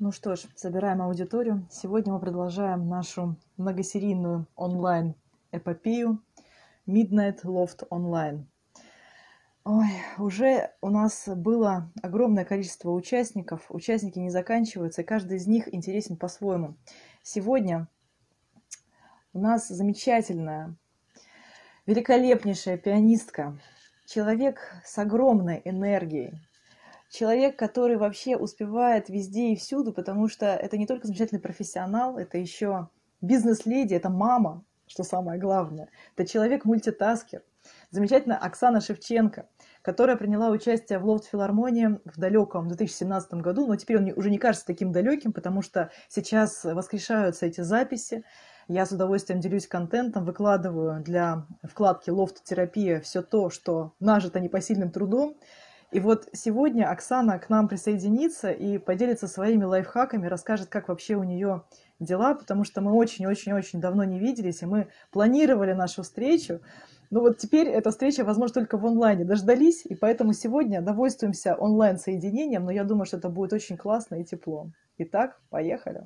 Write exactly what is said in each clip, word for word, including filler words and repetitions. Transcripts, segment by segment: Ну что ж, собираем аудиторию. Сегодня мы продолжаем нашу многосерийную онлайн-эпопею Midnight Loft Online. Ой, уже у нас было огромное количество участников. Участники не заканчиваются, и каждый из них интересен по-своему. Сегодня у нас замечательная, великолепнейшая пианистка, человек с огромной энергией. Человек, который вообще успевает везде и всюду, потому что это не только замечательный профессионал, это еще бизнес-леди, это мама, что самое главное. Это человек-мультитаскер. Замечательная Оксана Шевченко, которая приняла участие в Лофтфилармонии в далеком две тысячи семнадцатом году, но теперь он уже не кажется таким далеким, потому что сейчас воскрешаются эти записи. Я с удовольствием делюсь контентом, выкладываю для вкладки «Лофт-терапия» все то, что нажито непосильным трудом. И вот сегодня Оксана к нам присоединится и поделится своими лайфхаками, расскажет, как вообще у нее дела, потому что мы очень-очень-очень давно не виделись, и мы планировали нашу встречу. Но вот теперь эта встреча, возможно, только в онлайне. Дождались, и поэтому сегодня довольствуемся онлайн-соединением, но я думаю, что это будет очень классно и тепло. Итак, поехали.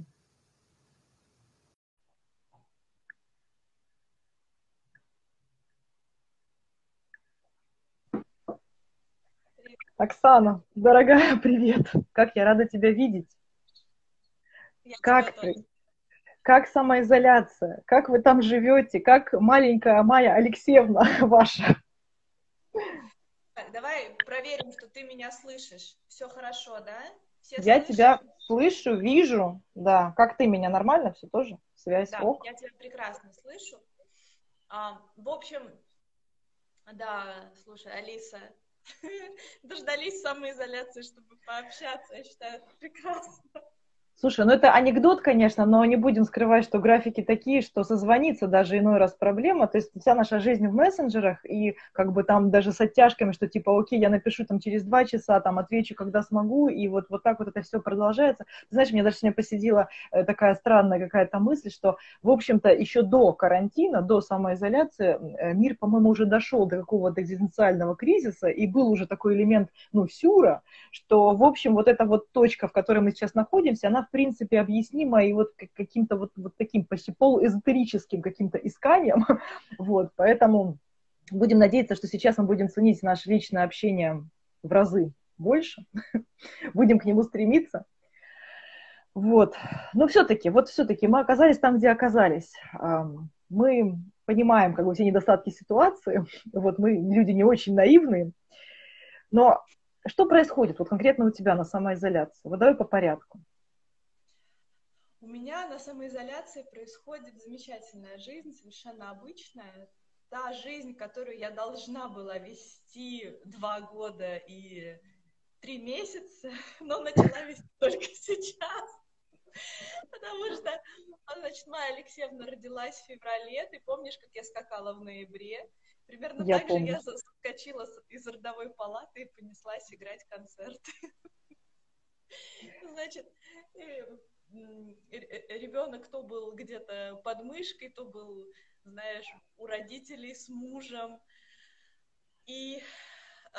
Оксана, дорогая, привет! Как я рада тебя видеть! Я как ты? Как самоизоляция? Как вы там живете? Как маленькая Майя Алексеевна ваша? Давай проверим, что ты меня слышишь. Все хорошо, да? Все я слышат? Тебя слышу, вижу. Да, как ты меня? Нормально все тоже? Связь? Да, ок. Я тебя прекрасно слышу. А, в общем, да, слушай, Алиса... Дождались самоизоляции, чтобы пообщаться, я считаю, это прекрасно. Слушай, ну это анекдот, конечно, но не будем скрывать, что графики такие, что созвониться даже иной раз проблема, то есть вся наша жизнь в мессенджерах, и как бы там даже с оттяжками, что типа, окей, я напишу там через два часа, там отвечу, когда смогу, и вот, вот так вот это все продолжается. Знаешь, мне даже сегодня посидела такая странная какая-то мысль, что, в общем-то, еще до карантина, до самоизоляции мир, по-моему, уже дошел до какого-то экзистенциального кризиса, и был уже такой элемент, ну, сюра, что, в общем, вот эта вот точка, в которой мы сейчас находимся, она в принципе объяснимо и вот каким-то вот, вот таким почти полуэзотерическим каким-то исканием, вот, поэтому будем надеяться, что сейчас мы будем ценить наше личное общение в разы больше, будем к нему стремиться, вот, но все-таки, вот все-таки мы оказались там, где оказались, мы понимаем, как бы, все недостатки ситуации, вот, мы люди не очень наивные, но что происходит вот конкретно у тебя на самоизоляции? Вот давай по порядку. У меня на самоизоляции происходит замечательная жизнь, совершенно обычная. Та жизнь, которую я должна была вести два года и три месяца, но начала вести только сейчас. Потому что, значит, Майя Алексеевна родилась в феврале, ты помнишь, как я скакала в ноябре? Примерно я так помню. Же я соскочила из родовой палаты и понеслась играть концерты. Значит... Ребенок то был где-то под мышкой, то был, знаешь, у родителей с мужем. И, э,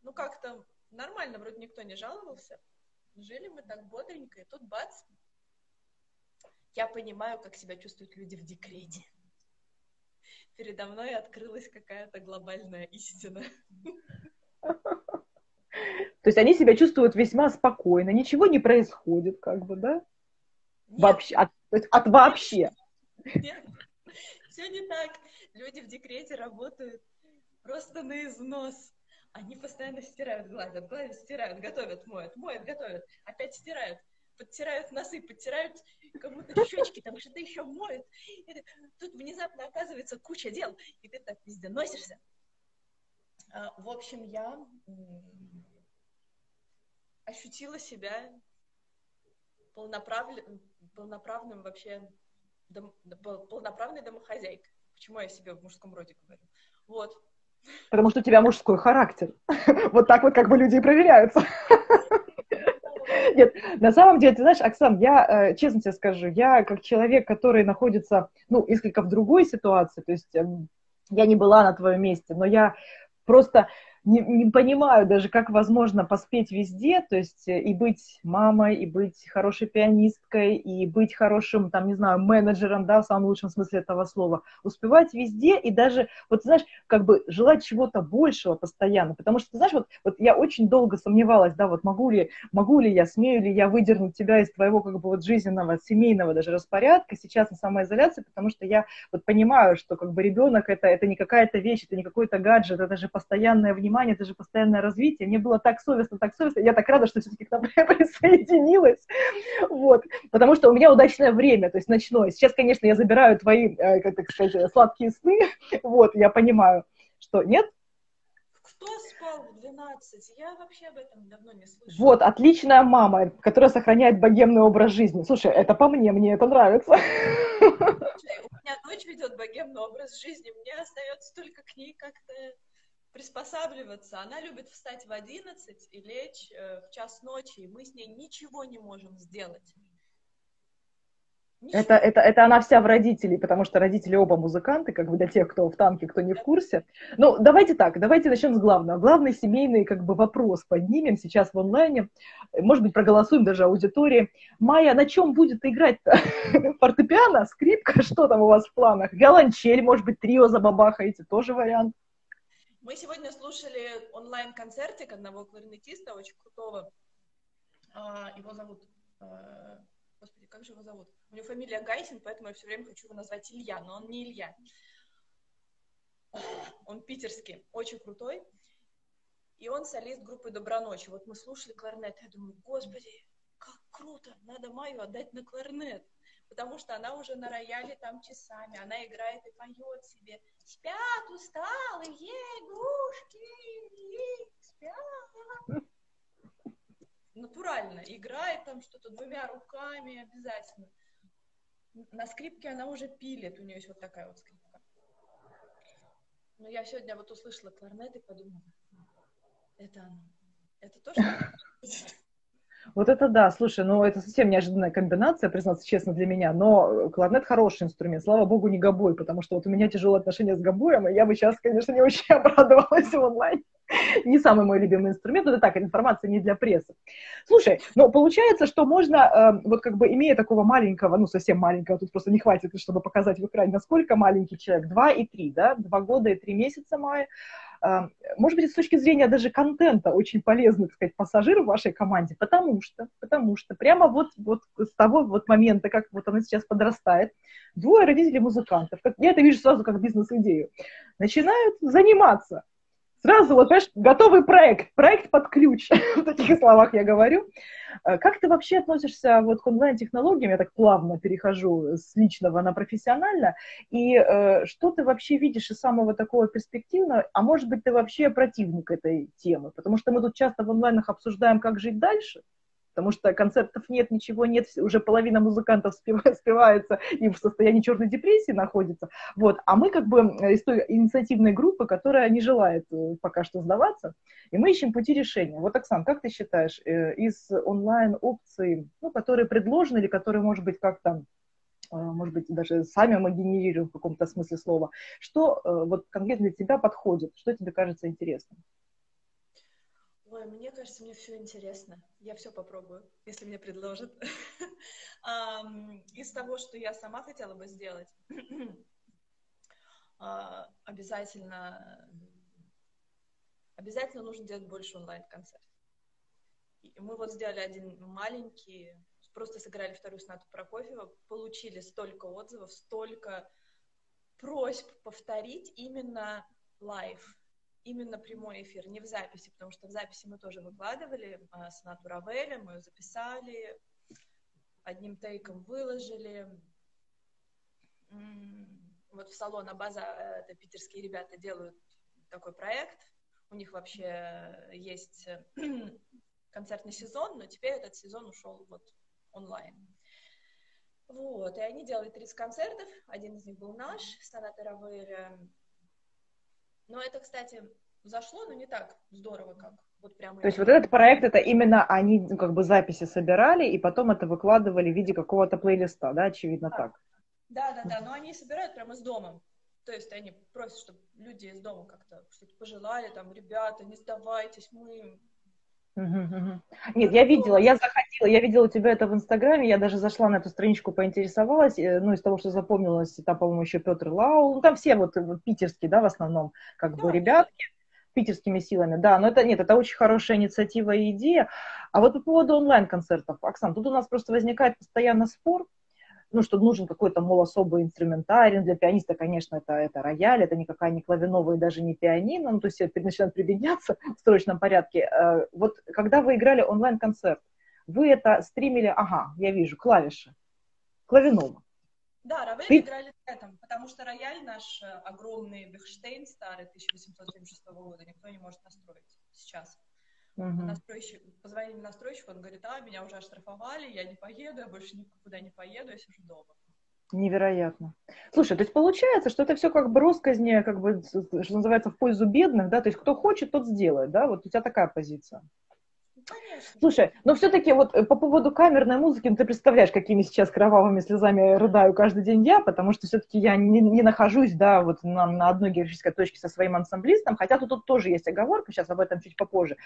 ну, как-то нормально, вроде никто не жаловался. Жили мы так бодренько, и тут бац, я понимаю, как себя чувствуют люди в декрете. Передо мной открылась какая-то глобальная истина. То есть они себя чувствуют весьма спокойно, ничего не происходит, как бы, да? Нет. Вообще, от, от вообще. Нет, все не так. Люди в декрете работают просто на износ. Они постоянно стирают, гладят, гладят, стирают, готовят, моют, моют, готовят, опять стирают, подтирают носы, подтирают кому-то щечки, там что-то еще моют. И тут внезапно оказывается куча дел, и ты так везде носишься. В общем, я ощутила себя полноправным, полноправным вообще, дом, полноправной домохозяйкой. Почему я себе в мужском роде говорю? Вот. Потому что у тебя мужской характер. Вот так вот как бы люди и проверяются. Нет, на самом деле, ты знаешь, Оксан, я, честно тебе скажу, я как человек, который находится, ну, несколько в другой ситуации, то есть я не была на твоем месте, но я просто... не, не понимаю даже, как возможно поспеть везде, то есть и быть мамой, и быть хорошей пианисткой, и быть хорошим, там, не знаю, менеджером, да, в самом лучшем смысле этого слова. Успевать везде и даже, вот, знаешь, как бы желать чего-то большего постоянно, потому что, знаешь, вот, вот я очень долго сомневалась, да, вот могу ли, могу ли я, смею ли я выдернуть тебя из твоего, как бы, вот жизненного, семейного даже распорядка, сейчас на самоизоляции, потому что я вот понимаю, что, как бы, ребенок — это, это не какая-то вещь, это не какой-то гаджет, это же постоянное внимание, это же постоянное развитие. Мне было так совестно, так совестно. Я так рада, что все-таки к нам присоединилась. Вот. Потому что у меня удачное время, то есть ночное. Сейчас, конечно, я забираю твои, как так сказать, сладкие сны. Вот, я понимаю, что нет. Кто спал в двенадцать? Я вообще об этом давно не слышала. Вот, отличная мама, которая сохраняет богемный образ жизни. Слушай, это по мне, мне это нравится. Слушай, у меня дочь ведет богемный образ жизни, мне остается только к ней как-то приспосабливаться. Она любит встать в одиннадцать и лечь э, в час ночи, и мы с ней ничего не можем сделать. Это, это, это она вся в родителей, потому что родители оба музыканты, как бы для тех, кто в танке, кто не в курсе. Ну, давайте так, давайте начнем с главного. Главный семейный, как бы, вопрос поднимем сейчас в онлайне. Может быть, проголосуем даже аудитории. Майя, на чем будет играть-то? Фортепиано, скрипка, что там у вас в планах? Виолончель, может быть, трио забабахаете, тоже вариант. Мы сегодня слушали онлайн-концертик одного кларнетиста, очень крутого. Его зовут... Господи, как же его зовут? У него фамилия Гайсин, поэтому я все время хочу его назвать Илья, но он не Илья. Он питерский, очень крутой. И он солист группы Доброночи. Вот мы слушали кларнет, я думаю, господи, как круто, надо Майю отдать на кларнет. Потому что она уже на рояле там часами, она играет и поет себе. Спят усталые игрушки, спят. Натурально, играет там что-то двумя руками обязательно. На скрипке она уже пилит, у нее есть вот такая вот скрипка. Но я сегодня вот услышала кларнет и подумала, это она, это то, что она... Вот это да, слушай, ну это совсем неожиданная комбинация, признаться честно, для меня, но кларнет хороший инструмент, слава богу, не гобой, потому что вот у меня тяжелые отношения с гобоем, и я бы сейчас, конечно, не очень обрадовалась в онлайн. Не самый мой любимый инструмент, это так, информация не для прессы. Слушай, но получается, что можно, э, вот как бы имея такого маленького, ну совсем маленького, тут просто не хватит, чтобы показать в экране, насколько маленький человек, два и три, да, два года и три месяца мая. Э, может быть, с точки зрения даже контента очень полезный, так сказать, пассажир в вашей команде, потому что, потому что прямо вот, вот с того вот момента, как вот она сейчас подрастает, двое родителей музыкантов, как, я это вижу сразу как бизнес-идею, начинают заниматься. Сразу, вот, понимаешь, готовый проект, проект под ключ, в таких словах я говорю. Как ты вообще относишься вот к онлайн-технологиям, я так плавно перехожу с личного на профессионально, и э, что ты вообще видишь из самого такого перспективного, а может быть, ты вообще противник этой темы, потому что мы тут часто в онлайнах обсуждаем, как жить дальше, потому что концертов нет, ничего нет, уже половина музыкантов спивается и в состоянии черной депрессии находится. Вот. А мы как бы из той инициативной группы, которая не желает пока что сдаваться, и мы ищем пути решения. Вот, Оксан, как ты считаешь, из онлайн-опций, ну, которые предложены или которые, может быть, как-то, может быть, даже сами мы генерируем в каком-то смысле слова, что вот конкретно для тебя подходит, что тебе кажется интересным? Ой, мне кажется, мне все интересно. Я все попробую, если мне предложат. Из того, что я сама хотела бы сделать, обязательно, обязательно нужно делать больше онлайн-концертов. Мы вот сделали один маленький, просто сыграли вторую сонату Прокофьева, получили столько отзывов, столько просьб повторить именно лайв. Именно прямой эфир, не в записи, потому что в записи мы тоже выкладывали а, сонату Равеля, мы ее записали, одним тейком выложили. Вот в салон Абаза, это питерские ребята делают такой проект, у них вообще есть концертный сезон, но теперь этот сезон ушел вот онлайн. Вот, и они делали тридцать концертов, один из них был наш, соната Равеля. Но это, кстати, зашло, но не так здорово, как вот прямо... То есть вот этот проект, это именно они, ну, как бы записи собирали, и потом это выкладывали в виде какого-то плейлиста, да, очевидно, так? Да, да, да, но они собирают прямо из дома. То есть они просят, чтобы люди из дома как-то что-то пожелали, там, ребята, не сдавайтесь, мы... Нет, я видела, я заходила, я видела у тебя это в Инстаграме, я даже зашла на эту страничку, поинтересовалась, ну, из того, что запомнилось, там, по-моему, еще Петр Лау, ну, там все вот питерские, да, в основном, как да, бы, ребятки, питерскими силами, да, но это, нет, это очень хорошая инициатива и идея. А вот по поводу онлайн-концертов, Оксан, тут у нас просто возникает постоянно спор, ну, что нужен какой-то, мол, особый инструментарий. Для пианиста, конечно, это, это рояль, это никакая не клавиновая, даже не пианино, ну, то есть начинают прибедняться в срочном порядке. Вот когда вы играли онлайн-концерт, вы это стримили, ага, я вижу, клавиши, клавинома. Да, Равель Ты... играли на этом, потому что рояль наш огромный Бехштейн старый, тысяча восемьсот семьдесят шестого года, никто не может настроить сейчас. Uh-huh. Настройщик, позвонили настройщику, он говорит, а, меня уже оштрафовали, я не поеду, я больше никуда не поеду, я сижу дома. Невероятно. Слушай, то есть получается, что это все как бы россказни, как бы, что называется, в пользу бедных, да, то есть кто хочет, тот сделает, да, вот у тебя такая позиция. Конечно. Слушай, но все-таки вот по поводу камерной музыки, ну, ты представляешь, какими сейчас кровавыми слезами рыдаю каждый день я, потому что все-таки я не, не нахожусь, да, вот на, на одной географической точке со своим ансамблистом, хотя тут, тут тоже есть оговорка, сейчас об этом чуть попозже.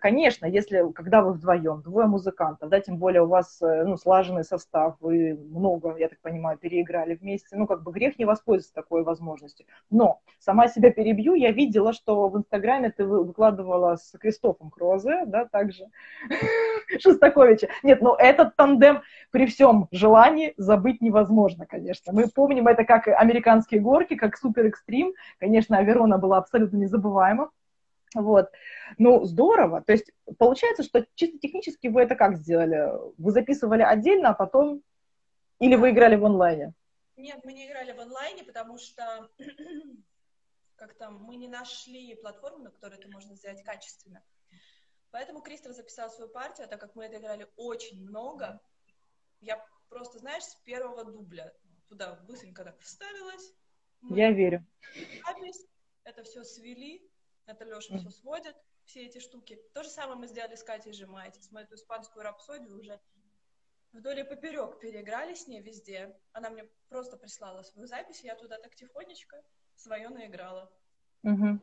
Конечно, если, когда вы вдвоем, двое музыкантов, да, тем более у вас, ну, слаженный состав, вы много, я так понимаю, переиграли вместе, ну, как бы грех не воспользоваться такой возможностью. Но сама себя перебью, я видела, что в Инстаграме ты выкладывала с Кристофом Крозе, да, так также Шостаковича. Нет, ну этот тандем при всем желании забыть невозможно, конечно. Мы помним это как американские горки, как супер-экстрим. Конечно, Аверона была абсолютно незабываема. Вот. Ну, здорово. То есть получается, что чисто технически вы это как сделали? Вы записывали отдельно, а потом... Или вы играли в онлайне? Нет, мы не играли в онлайне, потому что как-то мы не нашли платформу, на которой это можно сделать качественно. Поэтому Кристоф записал свою партию, а так как мы это играли очень много, я просто, знаешь, с первого дубля туда быстренько так вставилась. Я верю. Запись, это все свели, это Леша mm-hmm. все сводит, все эти штуки. То же самое мы сделали с Катей Жемайтис. Мы эту испанскую рапсодию уже вдоль и поперек переиграли с ней везде. Она мне просто прислала свою запись, и я туда так тихонечко свое наиграла. Mm-hmm.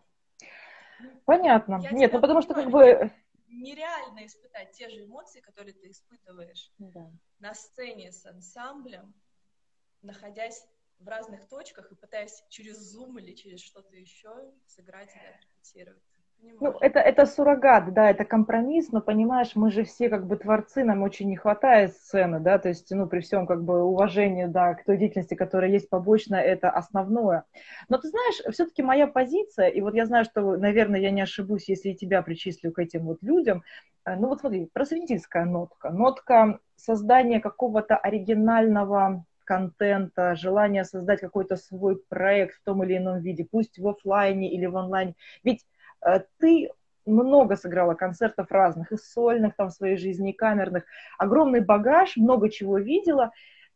Понятно. Я Нет, ну потому понимаю, что как бы... нереально испытать те же эмоции, которые ты испытываешь да. на сцене с ансамблем, находясь в разных точках и пытаясь через Zoom или через что-то еще сыграть или отрепетировать. Ну, это, это суррогат, да, это компромисс, но, понимаешь, мы же все как бы творцы, нам очень не хватает сцены, да, то есть, ну, при всем как бы уважении, да, к той деятельности, которая есть побочно, это основное. Но ты знаешь, все-таки моя позиция, и вот я знаю, что, наверное, я не ошибусь, если и тебя причислю к этим вот людям, ну, вот смотри, просветительская нотка, нотка создания какого-то оригинального... контента, желание создать какой-то свой проект в том или ином виде, пусть в офлайне или в онлайне. Ведь э, ты много сыграла концертов разных, и сольных там в своей жизни, и камерных. Огромный багаж, много чего видела.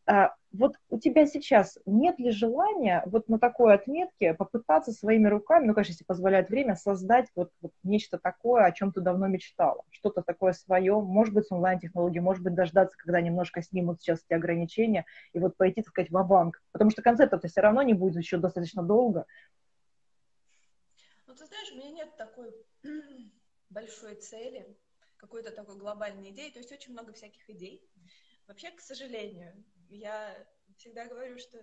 Э, вот у тебя сейчас нет ли желания вот на такой отметке попытаться своими руками, ну, конечно, если позволяет время, создать вот, вот нечто такое, о чем ты давно мечтала? Что-то такое свое, может быть, с онлайн-технологией, может быть, дождаться, когда немножко снимут сейчас эти ограничения, и вот пойти, так сказать, ва-банк. Потому что концертов-то все равно не будет еще достаточно долго. Ну, ты знаешь, у меня нет такой большой цели, какой-то такой глобальной идеи, то есть очень много всяких идей. Вообще, к сожалению, я всегда говорю, что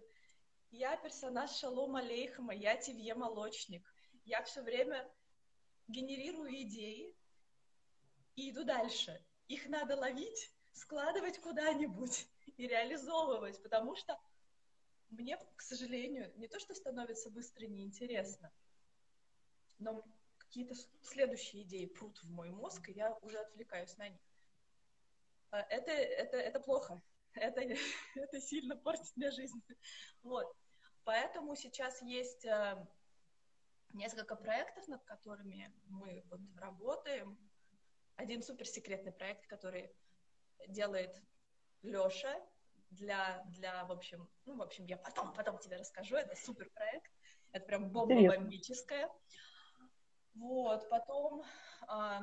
я персонаж Шалом Алейхама, я Тивье Молочник. Я все время генерирую идеи и иду дальше. Их надо ловить, складывать куда-нибудь и реализовывать, потому что мне, к сожалению, не то, что становится быстро неинтересно, но какие-то следующие идеи прут в мой мозг, и я уже отвлекаюсь на них. Это, это, это плохо. Это, это сильно портит мне жизнь. Вот. Поэтому сейчас есть э, несколько проектов, над которыми мы вот работаем. Один суперсекретный проект, который делает Леша для, для, в общем, ну, в общем, я потом, потом тебе расскажу. Это суперпроект. Это прям бомба-бомбическая. Вот. Потом, э,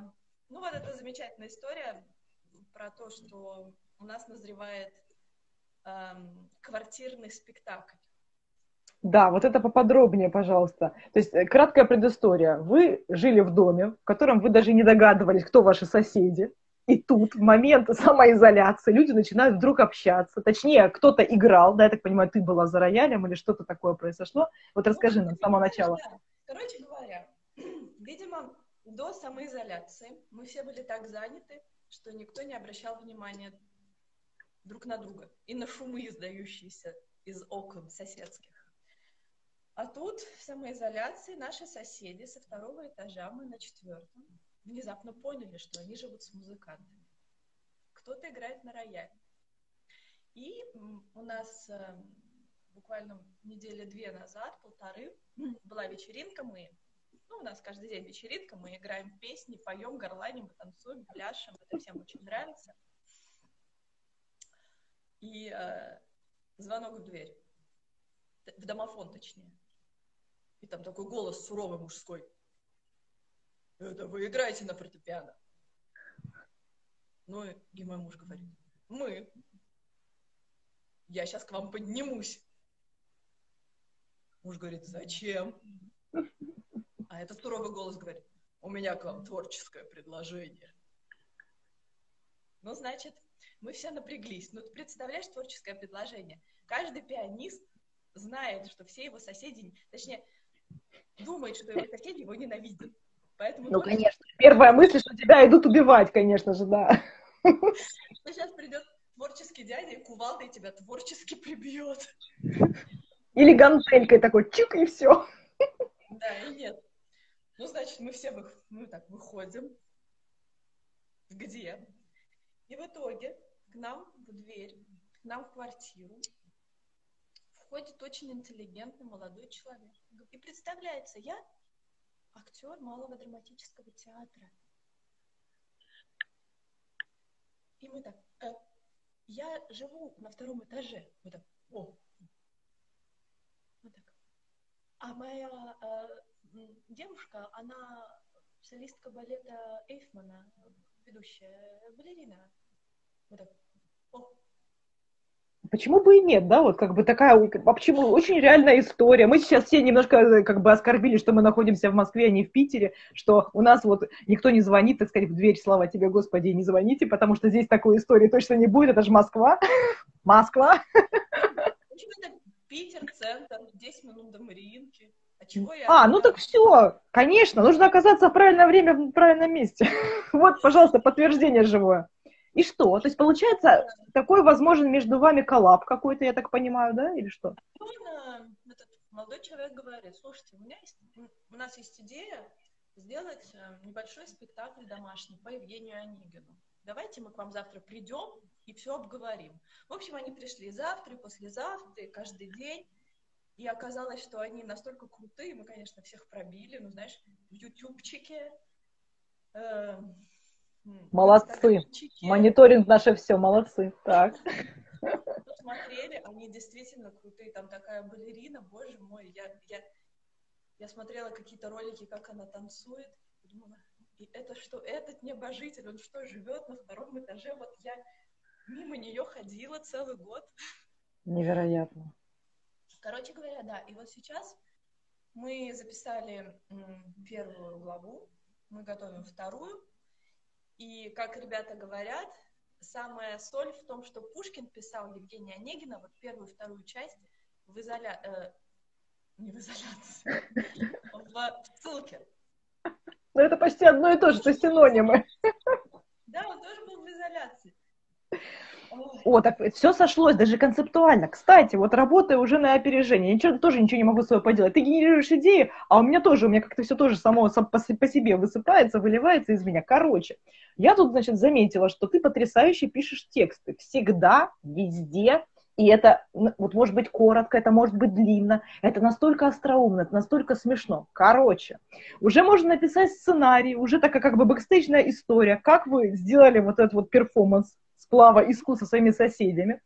ну, вот эта замечательная история про то, что у нас назревает эм, квартирный спектакль. Да, вот это поподробнее, пожалуйста. То есть краткая предыстория. Вы жили в доме, в котором вы даже не догадывались, кто ваши соседи. И тут, в момент самоизоляции, люди начинают вдруг общаться. Точнее, кто-то играл, да, я так понимаю, ты была за роялем или что-то такое произошло. Вот расскажи нам с самого начала. Короче говоря, видимо, до самоизоляции мы все были так заняты, что никто не обращал внимания друг на друга и на шумы, издающиеся из окон соседских. А тут в самоизоляции наши соседи со второго этажа, мы на четвертом, внезапно поняли, что они живут с музыкантами. Кто-то играет на рояле. И у нас э, буквально недели две назад, полторы, была вечеринка, мы, ну, у нас каждый день вечеринка, мы играем песни, поем, горланим, танцуем, пляшем, это всем очень нравится. И э, звонок в дверь, в домофон точнее. И там такой голос суровый мужской. Это вы играете на фортепиано? Ну, и мой муж говорит, мы. Я сейчас к вам поднимусь. Муж говорит, зачем? А этот суровый голос говорит, у меня к вам творческое предложение. Ну, значит, мы все напряглись. Ну, ты представляешь творческое предложение? Каждый пианист знает, что все его соседи, точнее, думает, что его соседи его ненавидят. Поэтому ну, конечно. Первая мысль, что тебя идут убивать, конечно же, да. Что сейчас придет творческий дядя и кувалдой тебя творчески прибьет. Или гантелькой такой, чик, и все. Да, и нет. Ну, значит, мы все вы... ну, так, выходим. Где? И в итоге к нам в дверь, к нам в квартиру входит очень интеллигентный молодой человек. И представляется, я... актер Малого драматического театра. И мы так, э, я живу на втором этаже. Мы так, о. Мы так. А моя э, девушка, она солистка балета Эйфмана, ведущая балерина. Мы так, о. Почему бы и нет, да, вот как бы такая, почему, очень реальная история. Мы сейчас все немножко как бы оскорбили, что мы находимся в Москве, а не в Питере, что у нас вот никто не звонит, так сказать, в дверь, слава тебе, Господи, не звоните, потому что здесь такой истории точно не будет, это же Москва. Москва. Почему-то Питер, центр, десять минут до Мариинки. А, чего я... а, ну так все, конечно, нужно оказаться в правильное время, в правильном месте. Вот, пожалуйста, подтверждение живое. И что? То есть, получается, такой возможен между вами коллаб какой-то, я так понимаю, да? Или что? Он, этот молодой человек говорит, слушайте, у меня есть, у нас есть идея сделать небольшой спектакль домашний по Евгению Онегину. Давайте мы к вам завтра придем и все обговорим. В общем, они пришли завтра, послезавтра, каждый день. И оказалось, что они настолько крутые, мы, конечно, всех пробили, ну, знаешь, в ютубчике. Э Молодцы. Мониторинг наше все. Молодцы. Так. Смотрели, они действительно крутые. Там такая балерина, боже мой. Я, я, я смотрела какие-то ролики, как она танцует. И думала, и это что? Этот небожитель, он что, живет на втором этаже? Вот я мимо нее ходила целый год. Невероятно. Короче говоря, да. И вот сейчас мы записали первую главу. Мы готовим вторую. И, как ребята говорят, самая соль в том, что Пушкин писал Евгения Онегина, вот первую и вторую часть, в изоля... Э, не в изоляции, в ссылке. Ну, это почти одно и то же, это синонимы. Да, он тоже был в изоляции. О, так все сошлось, даже концептуально. Кстати, вот работаю уже на опережение. Я ничего, тоже ничего не могу с собой поделать. Ты генерируешь идеи, а у меня тоже, у меня как-то все тоже само по себе высыпается, выливается из меня. Короче, я тут, значит, заметила, что ты потрясающе пишешь тексты. Всегда, везде. И это, вот может быть коротко, это может быть длинно, это настолько остроумно, это настолько смешно. Короче, уже можно написать сценарий, уже такая как бы бэкстейджная история. Как вы сделали вот этот вот перформанс? Сплава искусства со своими соседями.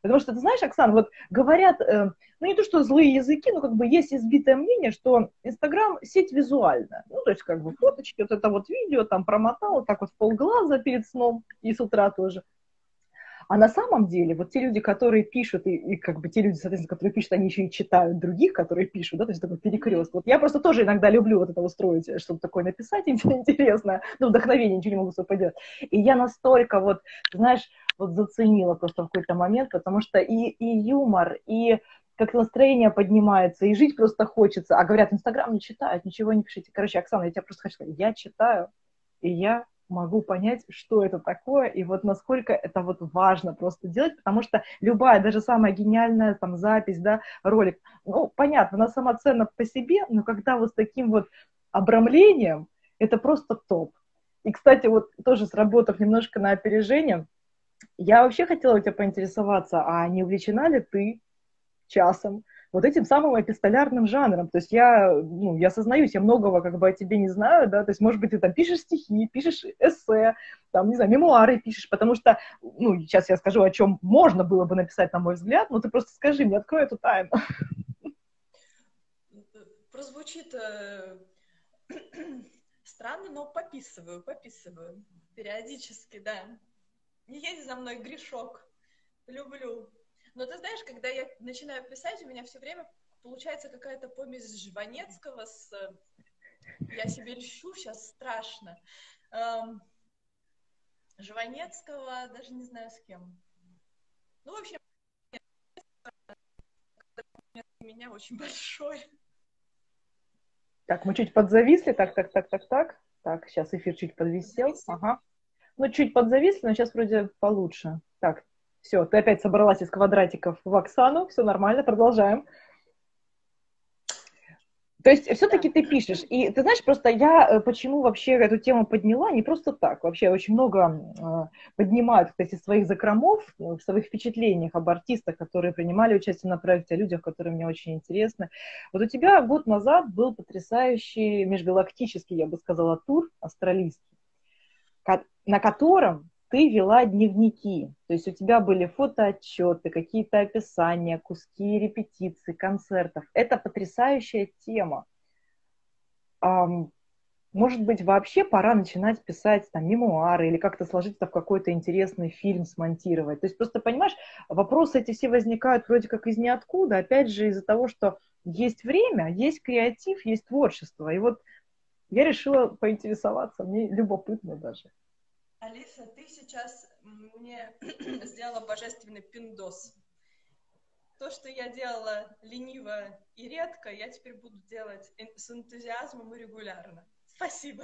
Потому что, ты знаешь, Оксана, вот говорят, э, ну не то, что злые языки, но как бы есть избитое мнение, что Инстаграм — сеть визуальная. Ну, то есть как бы фоточки, вот это вот видео, там промотал, вот так вот в полглаза перед сном и с утра тоже. А на самом деле, вот те люди, которые пишут, и, и как бы те люди, соответственно, которые пишут, они еще и читают других, которые пишут, да, то есть такой перекрест. Вот я просто тоже иногда люблю вот это устроить, чтобы такое написать, интересно, ну, вдохновение, ничего не могу с собой поделать. И я настолько вот, знаешь, вот заценила просто в какой-то момент, потому что и, и юмор, и как-то настроение поднимается, и жить просто хочется. А говорят, Инстаграм не читают, ничего не пишите. Короче, Оксана, я тебя просто хочу сказать, я читаю, и я могу понять, что это такое, и вот насколько это вот важно просто делать, потому что любая, даже самая гениальная там запись, да, ролик, ну, понятно, она самоценна по себе, но когда вот с таким вот обрамлением, это просто топ. И, кстати, вот тоже сработав немножко на опережение, я вообще хотела у тебя поинтересоваться, а не увлечена ли ты часом вот этим самым эпистолярным жанром? То есть я, ну, я сознаюсь, я многого как бы о тебе не знаю, да, то есть, может быть, ты там пишешь стихи, пишешь эссе, там, не знаю, мемуары пишешь, потому что, ну, сейчас я скажу, о чем можно было бы написать, на мой взгляд, но ты просто скажи мне, открой эту тайну. Прозвучит странно, но пописываю, пописываю периодически, да. Не едет за мной грешок. Люблю. Но ты знаешь, когда я начинаю писать, у меня все время получается какая-то помесь Жванецкого с... Я себе льщу, сейчас страшно. Эм... Жванецкого, даже не знаю с кем. Ну, в общем, у меня очень большой. Так, мы чуть подзависли. Так, так, так, так, так. Так, сейчас эфир чуть подвисел. Зависли. Ага. Ну, чуть подзависли, но сейчас вроде получше. Так, все, ты опять собралась из квадратиков в Оксану, все нормально, продолжаем. То есть все-таки ты пишешь. И ты знаешь, просто я почему вообще эту тему подняла, не просто так. Вообще очень много э, поднимают, кстати, своих закромов, в своих впечатлениях об артистах, которые принимали участие на проекте, о людях, которые мне очень интересны. Вот у тебя год назад был потрясающий межгалактический, я бы сказала, тур «Астралисты», на котором ты вела дневники. То есть у тебя были фотоотчеты, какие-то описания, куски репетиций, концертов. Это потрясающая тема. Может быть, вообще пора начинать писать там мемуары или как-то сложить это в какой-то интересный фильм, смонтировать. То есть просто, понимаешь, вопросы эти все возникают вроде как из ниоткуда. Опять же, из-за того, что есть время, есть креатив, есть творчество. И вот я решила поинтересоваться, мне любопытно даже. Алиса, ты сейчас мне сделала божественный пиндос. То, что я делала лениво и редко, я теперь буду делать с энтузиазмом и регулярно. Спасибо.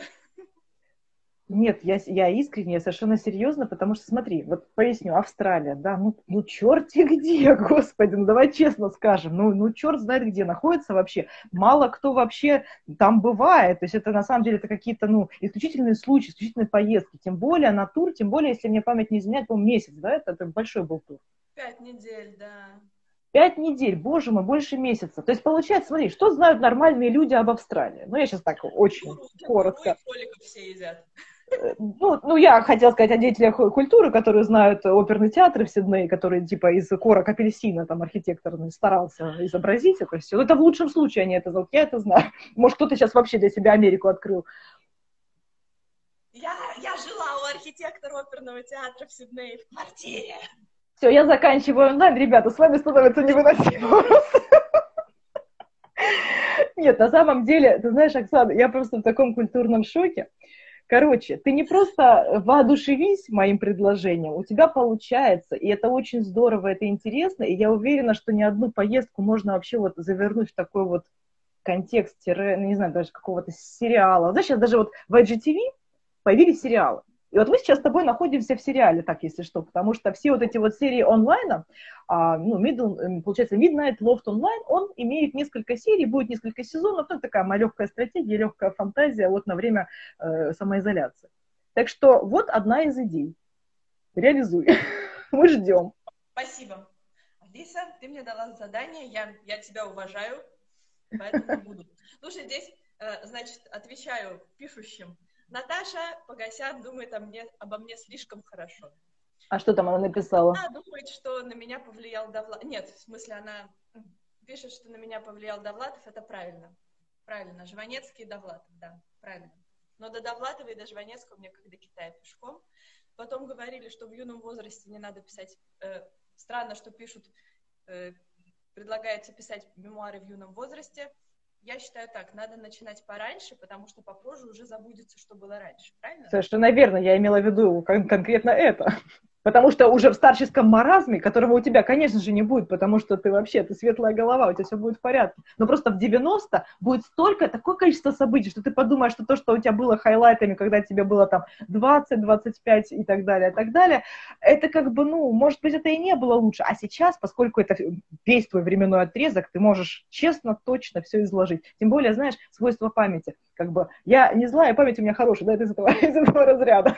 Нет, я, я искренне, я совершенно серьезно, потому что, смотри, вот поясню, Австралия, да, ну, ну черти где, господи, ну давай честно скажем, ну, ну черт знает где находится вообще, мало кто вообще там бывает, то есть это на самом деле это какие-то, ну, исключительные случаи, исключительные поездки, тем более на тур, тем более, если мне память не изменяет, по-моему, месяц, да, это, это большой был тур. Пять недель, да. Пять недель, боже мой, больше месяца. То есть, получается, смотри, что знают нормальные люди об Австралии? Ну, я сейчас так очень куру, коротко. Куру все едят. Ну, ну, я хотела сказать о деятелях культуры, которые знают оперный театр в Сиднее, который типа из корок апельсина там архитекторный старался изобразить это все. Но это в лучшем случае они это знают. Я это знаю. Может, кто-то сейчас вообще для себя Америку открыл. Я, я жила у архитектора оперного театра в Сиднее в квартире. Все, я заканчиваю онлайн, ребята, с вами становится невыносимо. Нет, на самом деле, ты знаешь, Оксана, я просто в таком культурном шоке. Короче, ты не просто воодушевись моим предложением, у тебя получается, и это очень здорово, это интересно, и я уверена, что ни одну поездку можно вообще вот завернуть в такой вот контекст, не знаю, даже какого-то сериала. Знаешь, сейчас даже вот в ай джи ти ви появились сериалы. И вот мы сейчас с тобой находимся в сериале, так, если что, потому что все вот эти вот серии онлайна, а, ну, middle, получается, Midnight Loft Online, он имеет несколько серий, будет несколько сезонов, ну, такая моя легкая стратегия, легкая фантазия вот на время э, самоизоляции. Так что вот одна из идей. Реализуй. Мы ждем. Спасибо. Алиса, ты мне дала задание, я, я тебя уважаю, поэтому буду. Слушай, здесь, значит, отвечаю пишущим. Наташа Погосян думает о мне, обо мне слишком хорошо. А что там она написала? Она думает, что на меня повлиял Довлатов. Нет, в смысле, она пишет, что на меня повлиял Довлатов. Это правильно. Правильно. Жванецкий и Довлатов, да. Правильно. Но до Довлатова и до Жванецкого мне как до Китая пешком. Потом говорили, что в юном возрасте не надо писать... Э, странно, что пишут... Э, предлагается писать мемуары в юном возрасте. Я считаю так, надо начинать пораньше, потому что попозже уже забудется, что было раньше. Правильно? Совершенно верно. Я имела в виду кон- конкретно это. Потому что уже в старческом маразме, которого у тебя, конечно же, не будет, потому что ты вообще, ты светлая голова, у тебя все будет в порядке. Но просто в девяносто будет столько, такое количество событий, что ты подумаешь, что то, что у тебя было хайлайтами, когда тебе было там двадцать, двадцать пять и так далее, и так далее, это как бы, ну, может быть, это и не было лучше. А сейчас, поскольку это весь твой временной отрезок, ты можешь честно, точно все изложить. Тем более, знаешь, свойства памяти. Как бы, я не злая, память у меня хорошая, да, это из этого, из этого разряда.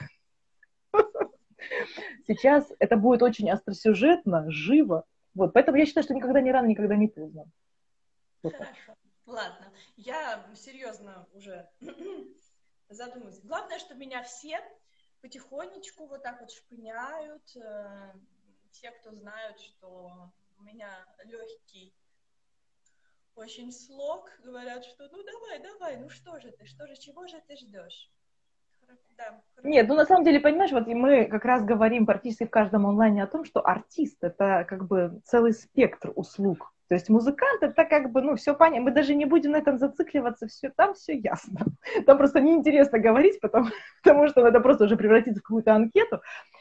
Сейчас это будет очень остросюжетно, живо. Вот. Поэтому я считаю, что никогда не рано, никогда не поздно. Вот. Хорошо. Ладно. Я серьезно уже задумаюсь. Главное, что меня все потихонечку вот так вот шпыняют. Все, кто знают, что у меня легкий очень слог, говорят, что ну давай, давай, ну что же ты, что же, чего же ты ждешь? Да. Нет, ну на самом деле, понимаешь, вот мы как раз говорим практически в каждом онлайне о том, что артист — это как бы целый спектр услуг. То есть музыкант — это как бы, ну, все понятно. Мы даже не будем на этом зацикливаться, все, там все ясно. Там просто неинтересно говорить, потому, потому что это просто уже превратится в какую-то анкету.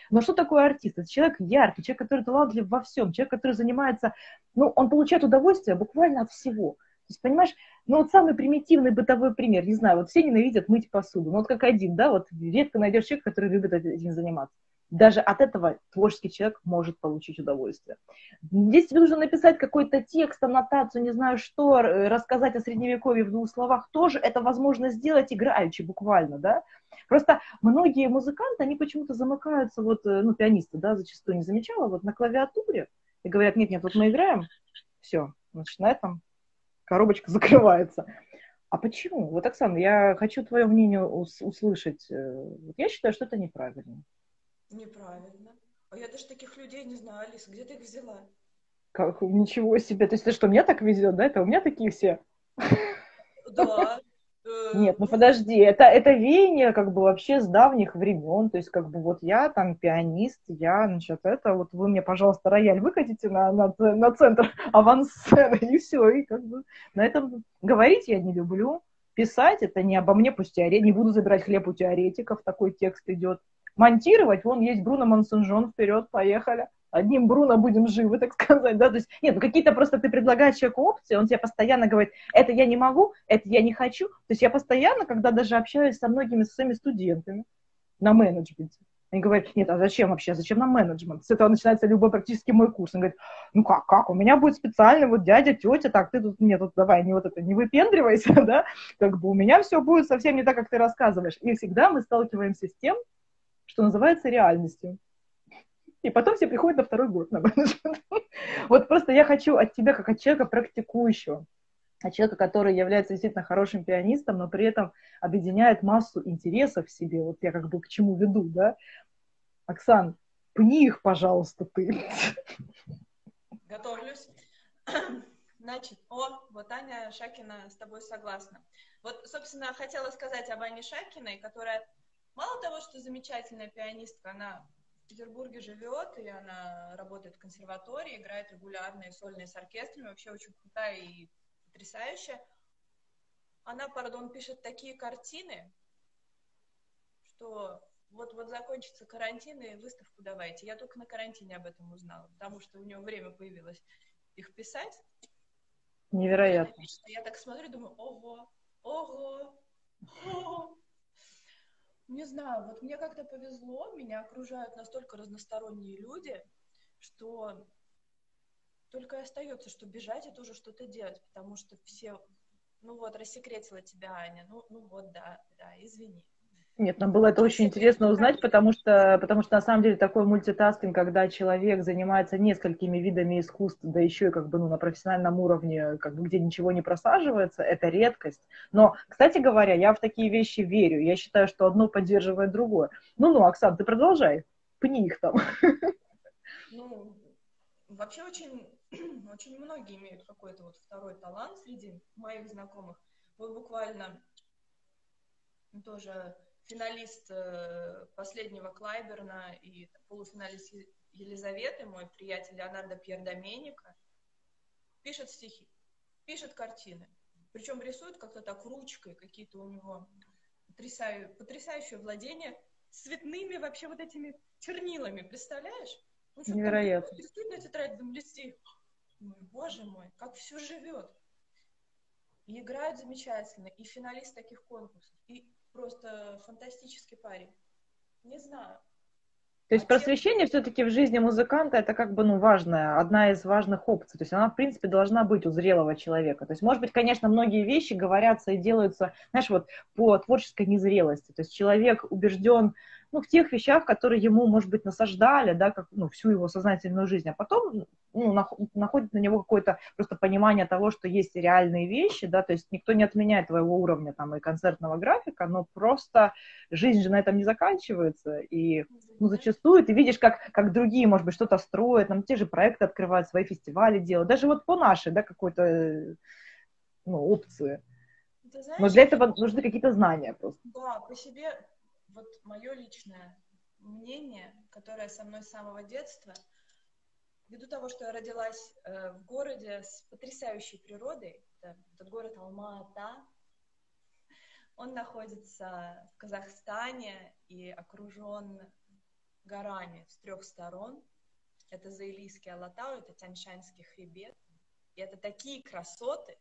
Но что такое артист? Это человек яркий, человек, который талантлив во всем, человек, который занимается, ну, он получает удовольствие буквально от всего. То есть, понимаешь, ну вот самый примитивный бытовой пример, не знаю, вот все ненавидят мыть посуду, ну вот как один, да, вот редко найдешь человека, который любит этим заниматься. Даже от этого творческий человек может получить удовольствие. Здесь тебе нужно написать какой-то текст, аннотацию, не знаю что, рассказать о Средневековье в двух словах, тоже это возможно сделать играючи буквально, да. Просто многие музыканты, они почему-то замыкаются, вот, ну пианисты, да, зачастую не замечала, вот на клавиатуре, и говорят, нет-нет, вот мы играем, все, начинает там. Коробочка закрывается. А почему? Вот, Оксана, я хочу твое мнение ус- услышать. Я считаю, что это неправильно. Неправильно. А я даже таких людей не знаю, Алиса. Где ты их взяла? Как? Ничего себе. То есть ты что, меня так везет, да? Это у меня такие все? Да. Нет, ну подожди. Это, это веяние как бы вообще с давних времен. То есть как бы вот я там пианист, я, значит, это вот вы мне, пожалуйста, рояль выкатите на, на, на центр авансцены, и все. И как бы на этом говорить я не люблю. Писать это не обо мне, пусть теоретик. Не буду забирать хлеб у теоретиков, такой текст идет. Монтировать, вон есть Бруно Монсенжон, вперед, поехали. Одним Бруно будем живы, так сказать, да, то есть, нет, ну какие-то просто ты предлагаешь человеку опции, он тебе постоянно говорит, это я не могу, это я не хочу, то есть я постоянно, когда даже общаюсь со многими своими студентами на менеджменте, они говорят, нет, а зачем вообще, зачем на менеджмент, с этого начинается любой практически мой курс, он говорит, ну как, как, у меня будет специально вот дядя, тетя, так, ты тут, нет, вот давай, не вот это, не выпендривайся, да, как бы у меня все будет совсем не так, как ты рассказываешь, и всегда мы сталкиваемся с тем, что называется реальностью. И потом все приходят на второй год на менеджмент. Вот просто я хочу от тебя, как от человека практикующего, от человека, который является действительно хорошим пианистом, но при этом объединяет массу интересов в себе. Вот я как бы к чему веду, да? Оксан, пни их, пожалуйста, ты. Готовлюсь. Значит, о, вот Аня Шакина с тобой согласна. Вот, собственно, хотела сказать об Ане Шакиной, которая мало того, что замечательная пианистка, она... в Петербурге живет, и она работает в консерватории, играет регулярно и сольные с оркестрами, вообще очень крутая и потрясающая. Она, пардон, пишет такие картины, что вот-вот закончится карантин и выставку давайте. Я только на карантине об этом узнала, потому что у нее время появилось их писать. Невероятно. Она пишет, я так смотрю, думаю, ого, ого, ого. Не знаю, вот мне как-то повезло, меня окружают настолько разносторонние люди, что только и остается, что бежать и тоже что-то делать, потому что все, ну вот, рассекретила тебя, Аня, ну, ну вот, да, да, извини. Нет, нам было это очень интересно узнать, потому что, потому что на самом деле такой мультитаскинг, когда человек занимается несколькими видами искусств, да еще и как бы ну, на профессиональном уровне, как бы, где ничего не просаживается, это редкость. Но, кстати говоря, я в такие вещи верю. Я считаю, что одно поддерживает другое. Ну-ну, Оксан, ты продолжай. Пни их там. Ну, вообще очень, очень многие имеют какой-то вот второй талант среди моих знакомых. Вот буквально тоже финалист последнего Клайберна и полуфиналист Елизаветы, мой приятель Леонардо Пьер-Доменико, пишет стихи, пишет картины. Причем рисует как-то так ручкой, какие-то у него потрясающие, потрясающее владение цветными вообще вот этими чернилами, представляешь? Ну, невероятно. Рисует на тетрадь, там блестит. Боже мой, как все живет. И играют замечательно, и финалист таких конкурсов, и просто фантастический парень. Не знаю. То есть просвещение все-таки в жизни музыканта это как бы ну, важная, одна из важных опций. То есть она, в принципе, должна быть у зрелого человека. То есть, может быть, конечно, многие вещи говорятся и делаются, знаешь, вот по творческой незрелости. То есть человек убежден ну, в тех вещах, которые ему, может быть, насаждали, да, как, ну, всю его сознательную жизнь, а потом ну, находит на него какое-то просто понимание того, что есть реальные вещи, да, то есть никто не отменяет твоего уровня там и концертного графика, но просто жизнь же на этом не заканчивается, и ну, зачастую ты видишь, как, как другие, может быть, что-то строят, там те же проекты открывают, свои фестивали делают, даже вот по нашей, да, какой-то, ну, опции. Знаешь, но для этого нужны какие-то знания просто. Да, по себе, вот мое личное мнение, которое со мной с самого детства, ввиду того, что я родилась э, в городе с потрясающей природой, это, этот город Алма-Ата, он находится в Казахстане и окружен горами с трех сторон. Это Заилийский Алатау, это Тянь-Шаньский хребет. И это такие красоты,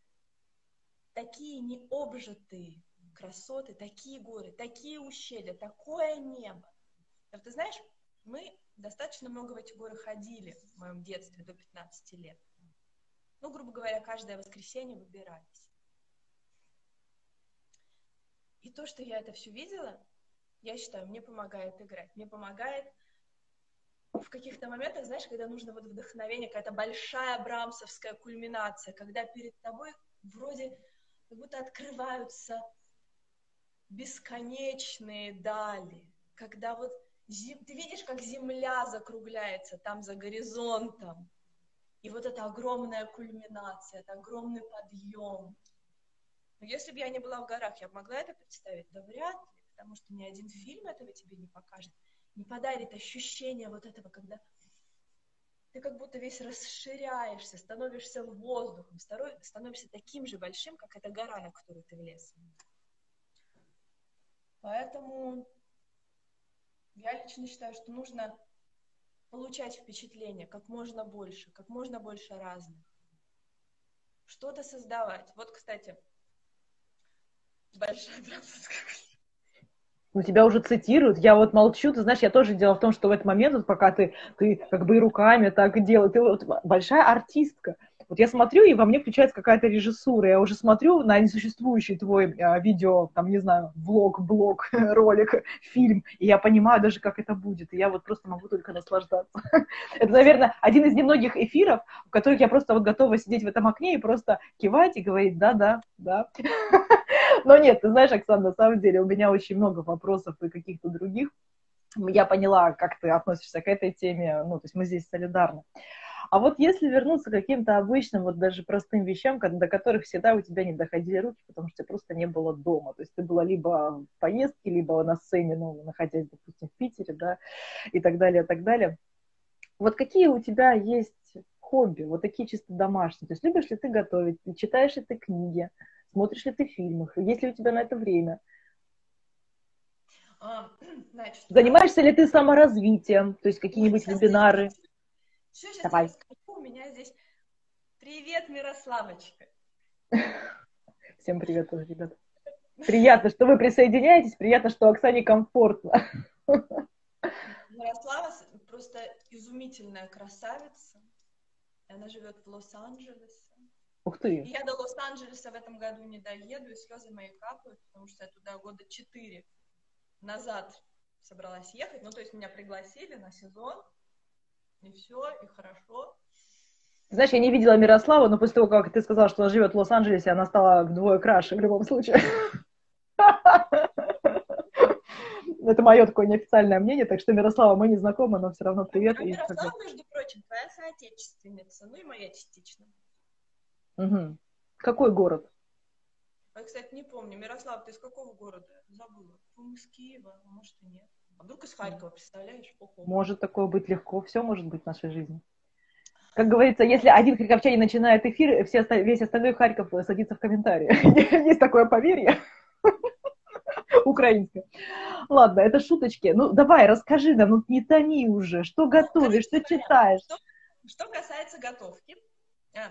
такие необжитые красоты, такие горы, такие ущелья, такое небо. Но, ты знаешь, мы достаточно много в эти горы ходили в моем детстве до пятнадцати лет. Ну, грубо говоря, каждое воскресенье выбирались. И то, что я это все видела, я считаю, мне помогает играть. Мне помогает в каких-то моментах, знаешь, когда нужно вот вдохновение, какая-то большая брамсовская кульминация, когда перед тобой вроде как будто открываются бесконечные дали, когда вот ты видишь, как земля закругляется там за горизонтом. И вот это огромная кульминация, это огромный подъем. Но если бы я не была в горах, я бы могла это представить? Да вряд ли, потому что ни один фильм этого тебе не покажет, не подарит ощущение вот этого, когда ты как будто весь расширяешься, становишься воздухом, становишься таким же большим, как эта гора, на которую ты влез. Поэтому я лично считаю, что нужно получать впечатления как можно больше, как можно больше разных. Что-то создавать. Вот, кстати, большая французская. Ну, тебя уже цитируют, я вот молчу, ты знаешь, я тоже дело в том, что в этот момент, вот, пока ты, ты как бы и руками так делаешь, ты вот большая артистка. Вот я смотрю, и во мне включается какая-то режиссура, я уже смотрю на несуществующий твой а, видео, там, не знаю, влог, блог, ролик, фильм, и я понимаю даже, как это будет, и я вот просто могу только наслаждаться. Это, наверное, один из немногих эфиров, в которых я просто вот готова сидеть в этом окне и просто кивать и говорить «да-да, да». Но нет, ты знаешь, Оксана, на самом деле у меня очень много вопросов и каких-то других. Я поняла, как ты относишься к этой теме, ну, то есть мы здесь солидарны. А вот если вернуться к каким-то обычным, вот даже простым вещам, до которых всегда у тебя не доходили руки, потому что тебя просто не было дома. То есть ты была либо в поездке, либо на сцене, ну, находясь, допустим, в Питере, да, и так далее, и так далее. Вот какие у тебя есть хобби, вот такие чисто домашние? То есть любишь ли ты готовить, читаешь ли ты книги, смотришь ли ты фильмы, есть ли у тебя на это время? А, значит, занимаешься ли ты саморазвитием, то есть какие-нибудь вебинары? Все, сейчас давай. Я расскажу, у меня здесь... Привет, Мирославочка! Всем привет тоже, ребята. Приятно, что вы присоединяетесь, приятно, что Оксане комфортно. Мирослава просто изумительная красавица. Она живет в Лос-Анджелесе. Ух ты! И я до Лос-Анджелеса в этом году не доеду, и слезы мои капают, потому что я туда года четыре назад собралась ехать. Ну, то есть меня пригласили на сезон. И все, и хорошо. Знаешь, я не видела Мирославу, но после того, как ты сказала, что она живет в Лос-Анджелесе, она стала вдвое краше в любом случае. Это мое такое неофициальное мнение, так что, Мирослава, мы не знакомы, но все равно привет. Мирослава, между прочим, твоя соотечественница, ну и моя частично. Какой город? Я, кстати, не помню. Мирослав, ты из какого города? Забыла. По-моему, из Киева, а может и нет. А вдруг из Харькова, представляешь? О-хо. Может такое быть легко. Все может быть в нашей жизни. Как говорится, если один харьковчанин начинает эфир, все, весь остальной Харьков садится в комментарии. Есть такое поверье. Украинская. Ладно, это шуточки. Ну, давай, расскажи нам, ну, не томи уже, что готовишь, что читаешь. Что, что касается готовки, а,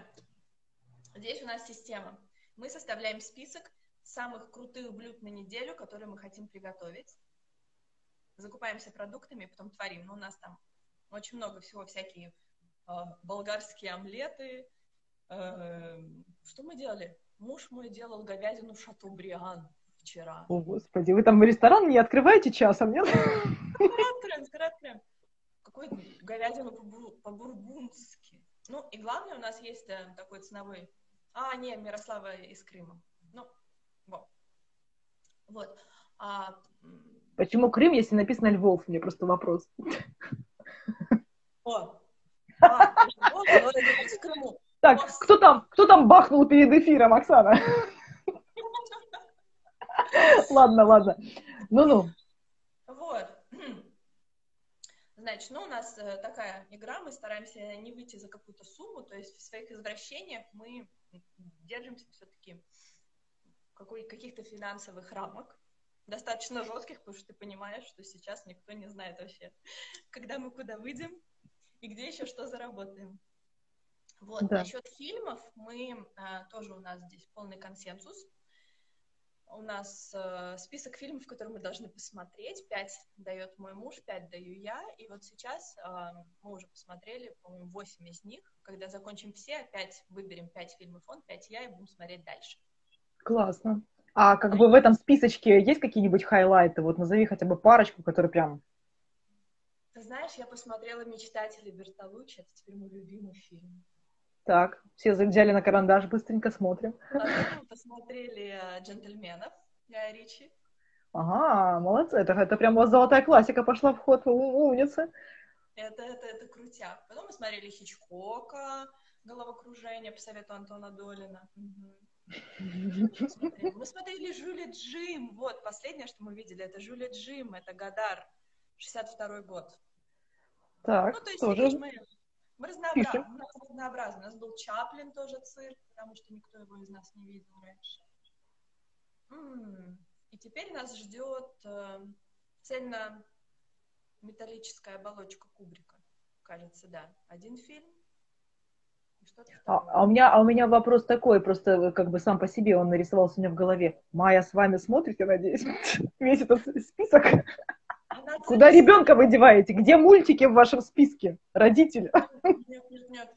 здесь у нас система. Мы составляем список самых крутых блюд на неделю, которые мы хотим приготовить. Закупаемся продуктами, потом творим. Ну, у нас там очень много всего, всякие э, болгарские омлеты. Э, что мы делали? Муж мой делал говядину шатобриан вчера. О, Господи, вы там ресторан не открываете часом, нет? Крат-крем, какую-то говядину по-бургундски. Ну, и главное, у нас есть такой ценовой... А, не, Мирослава из Крыма. Ну, вот. Вот. А... Почему Крым, если написано Львов? Мне просто вопрос. О! А, Львов, в Крыму. Так, кто там, кто там бахнул перед эфиром, Оксана? Ладно, ладно. Ну-ну. Вот. Значит, ну у нас такая игра, мы стараемся не выйти за какую-то сумму, то есть в своих извращениях мы держимся все-таки каких-то финансовых рамок, достаточно жестких, потому что ты понимаешь, что сейчас никто не знает вообще, когда мы куда выйдем и где еще что заработаем. Вот, да. Насчет фильмов мы а, тоже у нас здесь полный консенсус. У нас э, список фильмов, которые мы должны посмотреть. Пять дает мой муж, пять даю я. И вот сейчас э, мы уже посмотрели, по-моему, восемь из них. Когда закончим все, опять выберем пять фильмов он, пять я, и будем смотреть дальше. Классно. А как бы в этом списочке есть какие-нибудь хайлайты? Вот назови хотя бы парочку, которые прям... Ты знаешь, я посмотрела «Мечтатели» Бертолуччи. Это теперь мой любимый фильм. Так, все взяли на карандаш, быстренько смотрим. Мы посмотрели «Джентльменов» Гая Ричи. Ага, молодцы. Это, это прям у вас золотая классика пошла в ход. Умница. Это, это, это крутяк. Потом мы смотрели Хичкока, «Головокружение» по совету Антона Долина. Мы смотрели «Жюли Джим». Вот, последнее, что мы видели, это «Жюли Джим». Это «Годар», шестьдесят второй год. Так, ну, то есть, тоже... Мы разнообразны, у нас разнообразно. У нас был Чаплин тоже цирк, потому что никто его из нас не видел раньше. М-м-м. И теперь нас ждет э, цельнометаллическая оболочка Кубрика, кажется, да. Один фильм. А, а, у меня, а у меня вопрос такой, просто как бы сам по себе он нарисовался у меня в голове. Майя с вами смотрит, я надеюсь, весь этот список. Куда ребенка вы деваете? Где мультики в вашем списке? Родители? Нет, нет, нет.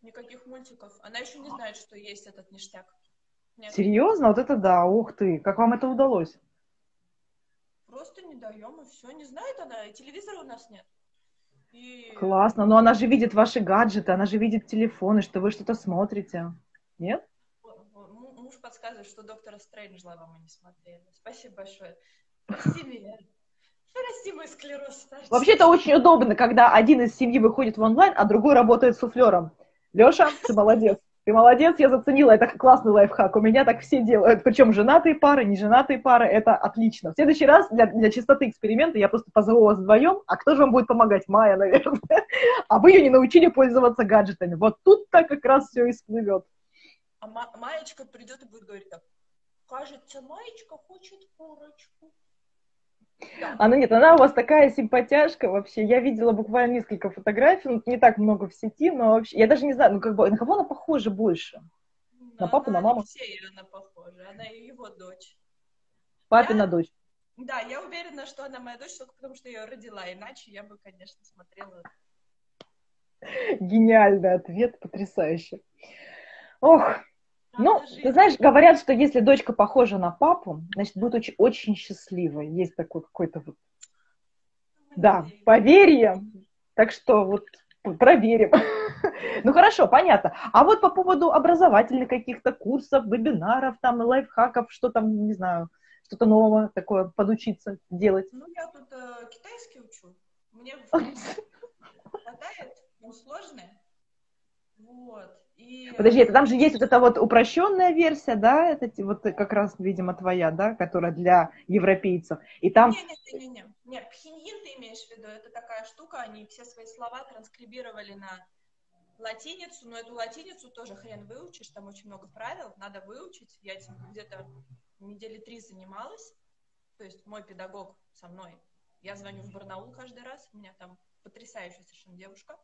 Никаких мультиков. Она еще не знает, что есть этот ништяк. Нет. Серьезно? Вот это да. Ух ты. Как вам это удалось? Просто не даем, и все. Не знает она. И телевизора у нас нет. И... Классно. Но она же видит ваши гаджеты, она же видит телефоны, что вы что-то смотрите. Нет? Муж подсказывает, что «Доктора Стрэнджлова» мы не смотрели. Спасибо большое. Прости меня. Прости, мой склероз. Вообще-то очень удобно, когда один из семьи выходит в онлайн, а другой работает суфлером. Леша, ты молодец. Ты молодец, я заценила. Это классный лайфхак. У меня так все делают. Причем женатые пары, неженатые пары. Это отлично. В следующий раз для, для чистоты эксперимента я просто позову вас вдвоем. А кто же вам будет помогать? Майя, наверное. А вы ее не научили пользоваться гаджетами. Вот тут-то как раз все и всплывет. А Маечка придет и будет говорить так. Кажется, Маечка хочет курочку. Да. Она нет, она у вас такая симпатяшка вообще. Я видела буквально несколько фотографий, ну, не так много в сети, но вообще, я даже не знаю, ну как бы на кого она похожа больше? Но на папу, на маму? Алексея она похожа, она и его дочь. Папина я... дочь. Да, я уверена, что она моя дочь, только потому что я ее родила, иначе я бы, конечно, смотрела. Гениальный ответ, потрясающе. Ох. Ну, ты знаешь, говорят, что если дочка похожа на папу, значит, будет очень, очень счастливой. Есть такой какой-то вот... Да, поверье. Так что вот проверим. Ну, хорошо, понятно. А вот по поводу образовательных каких-то курсов, вебинаров, там, лайфхаков, что там, не знаю, что-то нового такое подучиться делать. Ну, я тут э, китайский учу. Мне хватает, он сложный. Вот. И... Подожди, это там же есть вот эта вот упрощенная версия, да? Это вот как раз, видимо, твоя, да? Которая для европейцев. И там... Не-не-не, нет, пхеньин ты имеешь в виду, это такая штука, они все свои слова транскрибировали на латиницу, но эту латиницу тоже хрен выучишь, там очень много правил, надо выучить. Я этим где-то недели три занималась, то есть мой педагог со мной. Я звоню в Барнаул каждый раз, у меня там потрясающая совершенно девушка.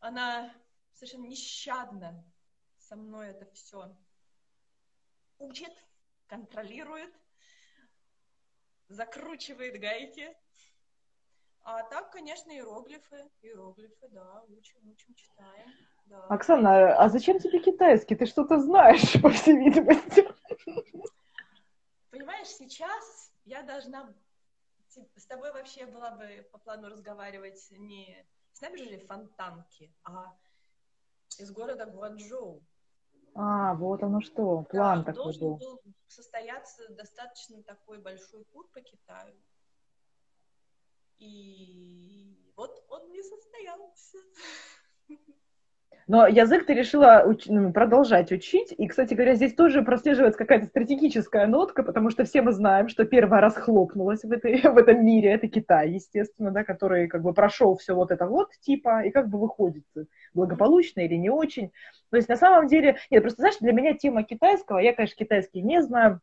Она совершенно нещадно со мной это все учит, контролирует, закручивает гайки. А так, конечно, иероглифы, иероглифы, да, учим, учим, читаем. Да. Оксана, а зачем тебе китайский? Ты что-то знаешь, по всей видимости. Понимаешь, сейчас я должна... С тобой вообще была бы по плану разговаривать не с набережной Фонтанки, а из города Гуанчжоу. А, вот оно что, план да, такой должен был. Должен был состояться достаточно такой большой тур по Китаю. И вот он не состоялся. Но язык ты решила уч... продолжать учить. И, кстати говоря, здесь тоже прослеживается какая-то стратегическая нотка, потому что все мы знаем, что первая расхлопнулась в, этой, в этом мире. Это Китай, естественно, да, который как бы прошел все вот это вот типа, и как бы выходит благополучно или не очень. То есть на самом деле... Нет, просто, знаешь, для меня тема китайского, я, конечно, китайский не знаю,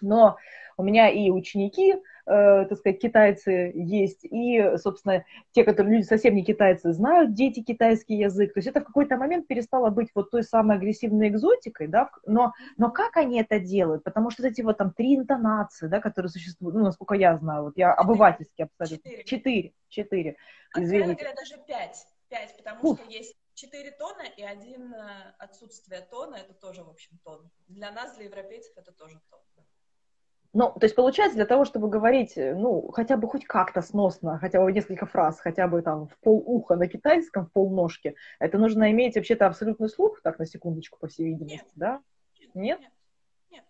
но у меня и ученики, э, так сказать, китайцы есть, и, собственно, те, которые люди совсем не китайцы, знают дети китайский язык. То есть это в какой-то момент перестало быть вот той самой агрессивной экзотикой, да, но, но как они это делают? Потому что эти вот там три интонации, да, которые существуют, ну, насколько я знаю, вот я обывательски абсолютно. Четыре. Четыре. Четыре. Извините. Говоря, даже пять. Пять, потому Ух. что есть четыре тона и один отсутствие тона, это тоже, в общем, тон. Для нас, для европейцев, это тоже тон. Ну, то есть, получается, для того, чтобы говорить, ну, хотя бы хоть как-то сносно, хотя бы несколько фраз, хотя бы там в полуха на китайском, в полножке, это нужно иметь вообще-то абсолютный слух, так, на секундочку, по всей видимости, нет. да? Нет? Нет. Нет.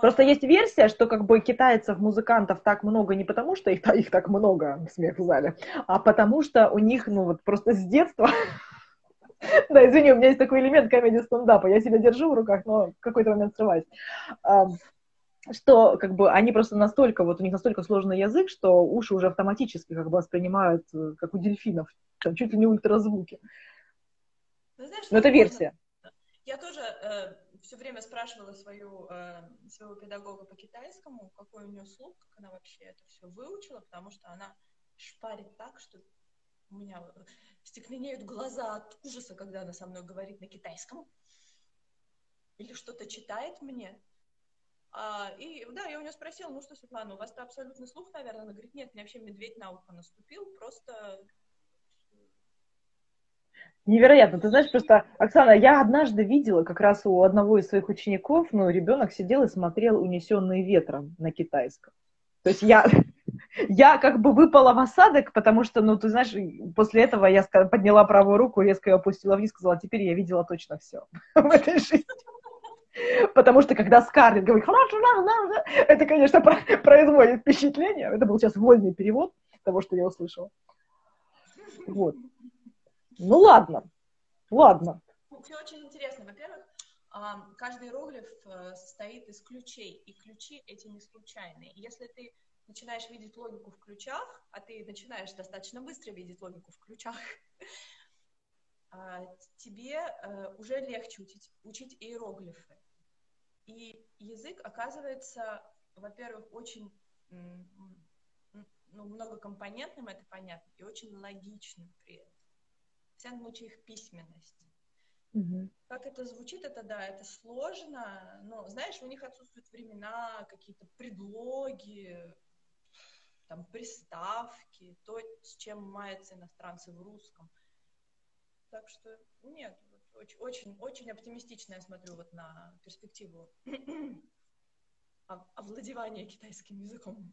Просто есть версия, что как бы китайцев-музыкантов так много не потому, что их, их так много, смех в зале, а потому что у них, ну, вот просто с детства... Да, извини, у меня есть такой элемент комедии стендапа, я себя держу в руках, но в какой-то момент срываюсь. Что как бы они просто настолько, вот у них настолько сложный язык, что уши уже автоматически как бы воспринимают, как у дельфинов, там чуть ли не ультразвуки. Ну, знаешь, но это версия. Можно... Я тоже э, все время спрашивала свою, э, своего педагога по китайскому, какой у нее слух, как она вообще это все выучила, потому что она шпарит так, что у меня стекленеют глаза от ужаса, когда она со мной говорит на китайском. Или что-то читает мне. А, и да, я у нее спросила, ну что, Светлана, у вас-то абсолютный слух, наверное? Она говорит, нет, мне вообще медведь на ухо наступил, просто... Невероятно. Ты знаешь, просто, Оксана, я однажды видела как раз у одного из своих учеников, ну, ребенок сидел и смотрел «Унесенные ветром» на китайском. То есть я... Я как бы выпала в осадок, потому что, ну, ты знаешь, после этого я подняла правую руку, резко ее опустила вниз, сказала, теперь я видела точно все в этой жизни. Потому что, когда Скарлетт говорит, это, конечно, производит впечатление. Это был сейчас вольный перевод того, что я услышала. Вот. Ну, ладно. Ладно. Все очень интересно. Во-первых, каждый иероглиф состоит из ключей, и ключи эти не случайные. Если ты начинаешь видеть логику в ключах, а ты начинаешь достаточно быстро видеть логику в ключах, тебе уже легче учить, учить иероглифы. И язык оказывается, во-первых, очень ну, многокомпонентным, это понятно, и очень логичным при этом. В всяком случае, их письменность. Угу. Как это звучит, это да, это сложно, но, знаешь, у них отсутствуют времена, какие-то предлоги, там, приставки, то, с чем маются иностранцы в русском. Так что, нет, очень, очень оптимистично я смотрю вот на перспективу овладевания китайским языком.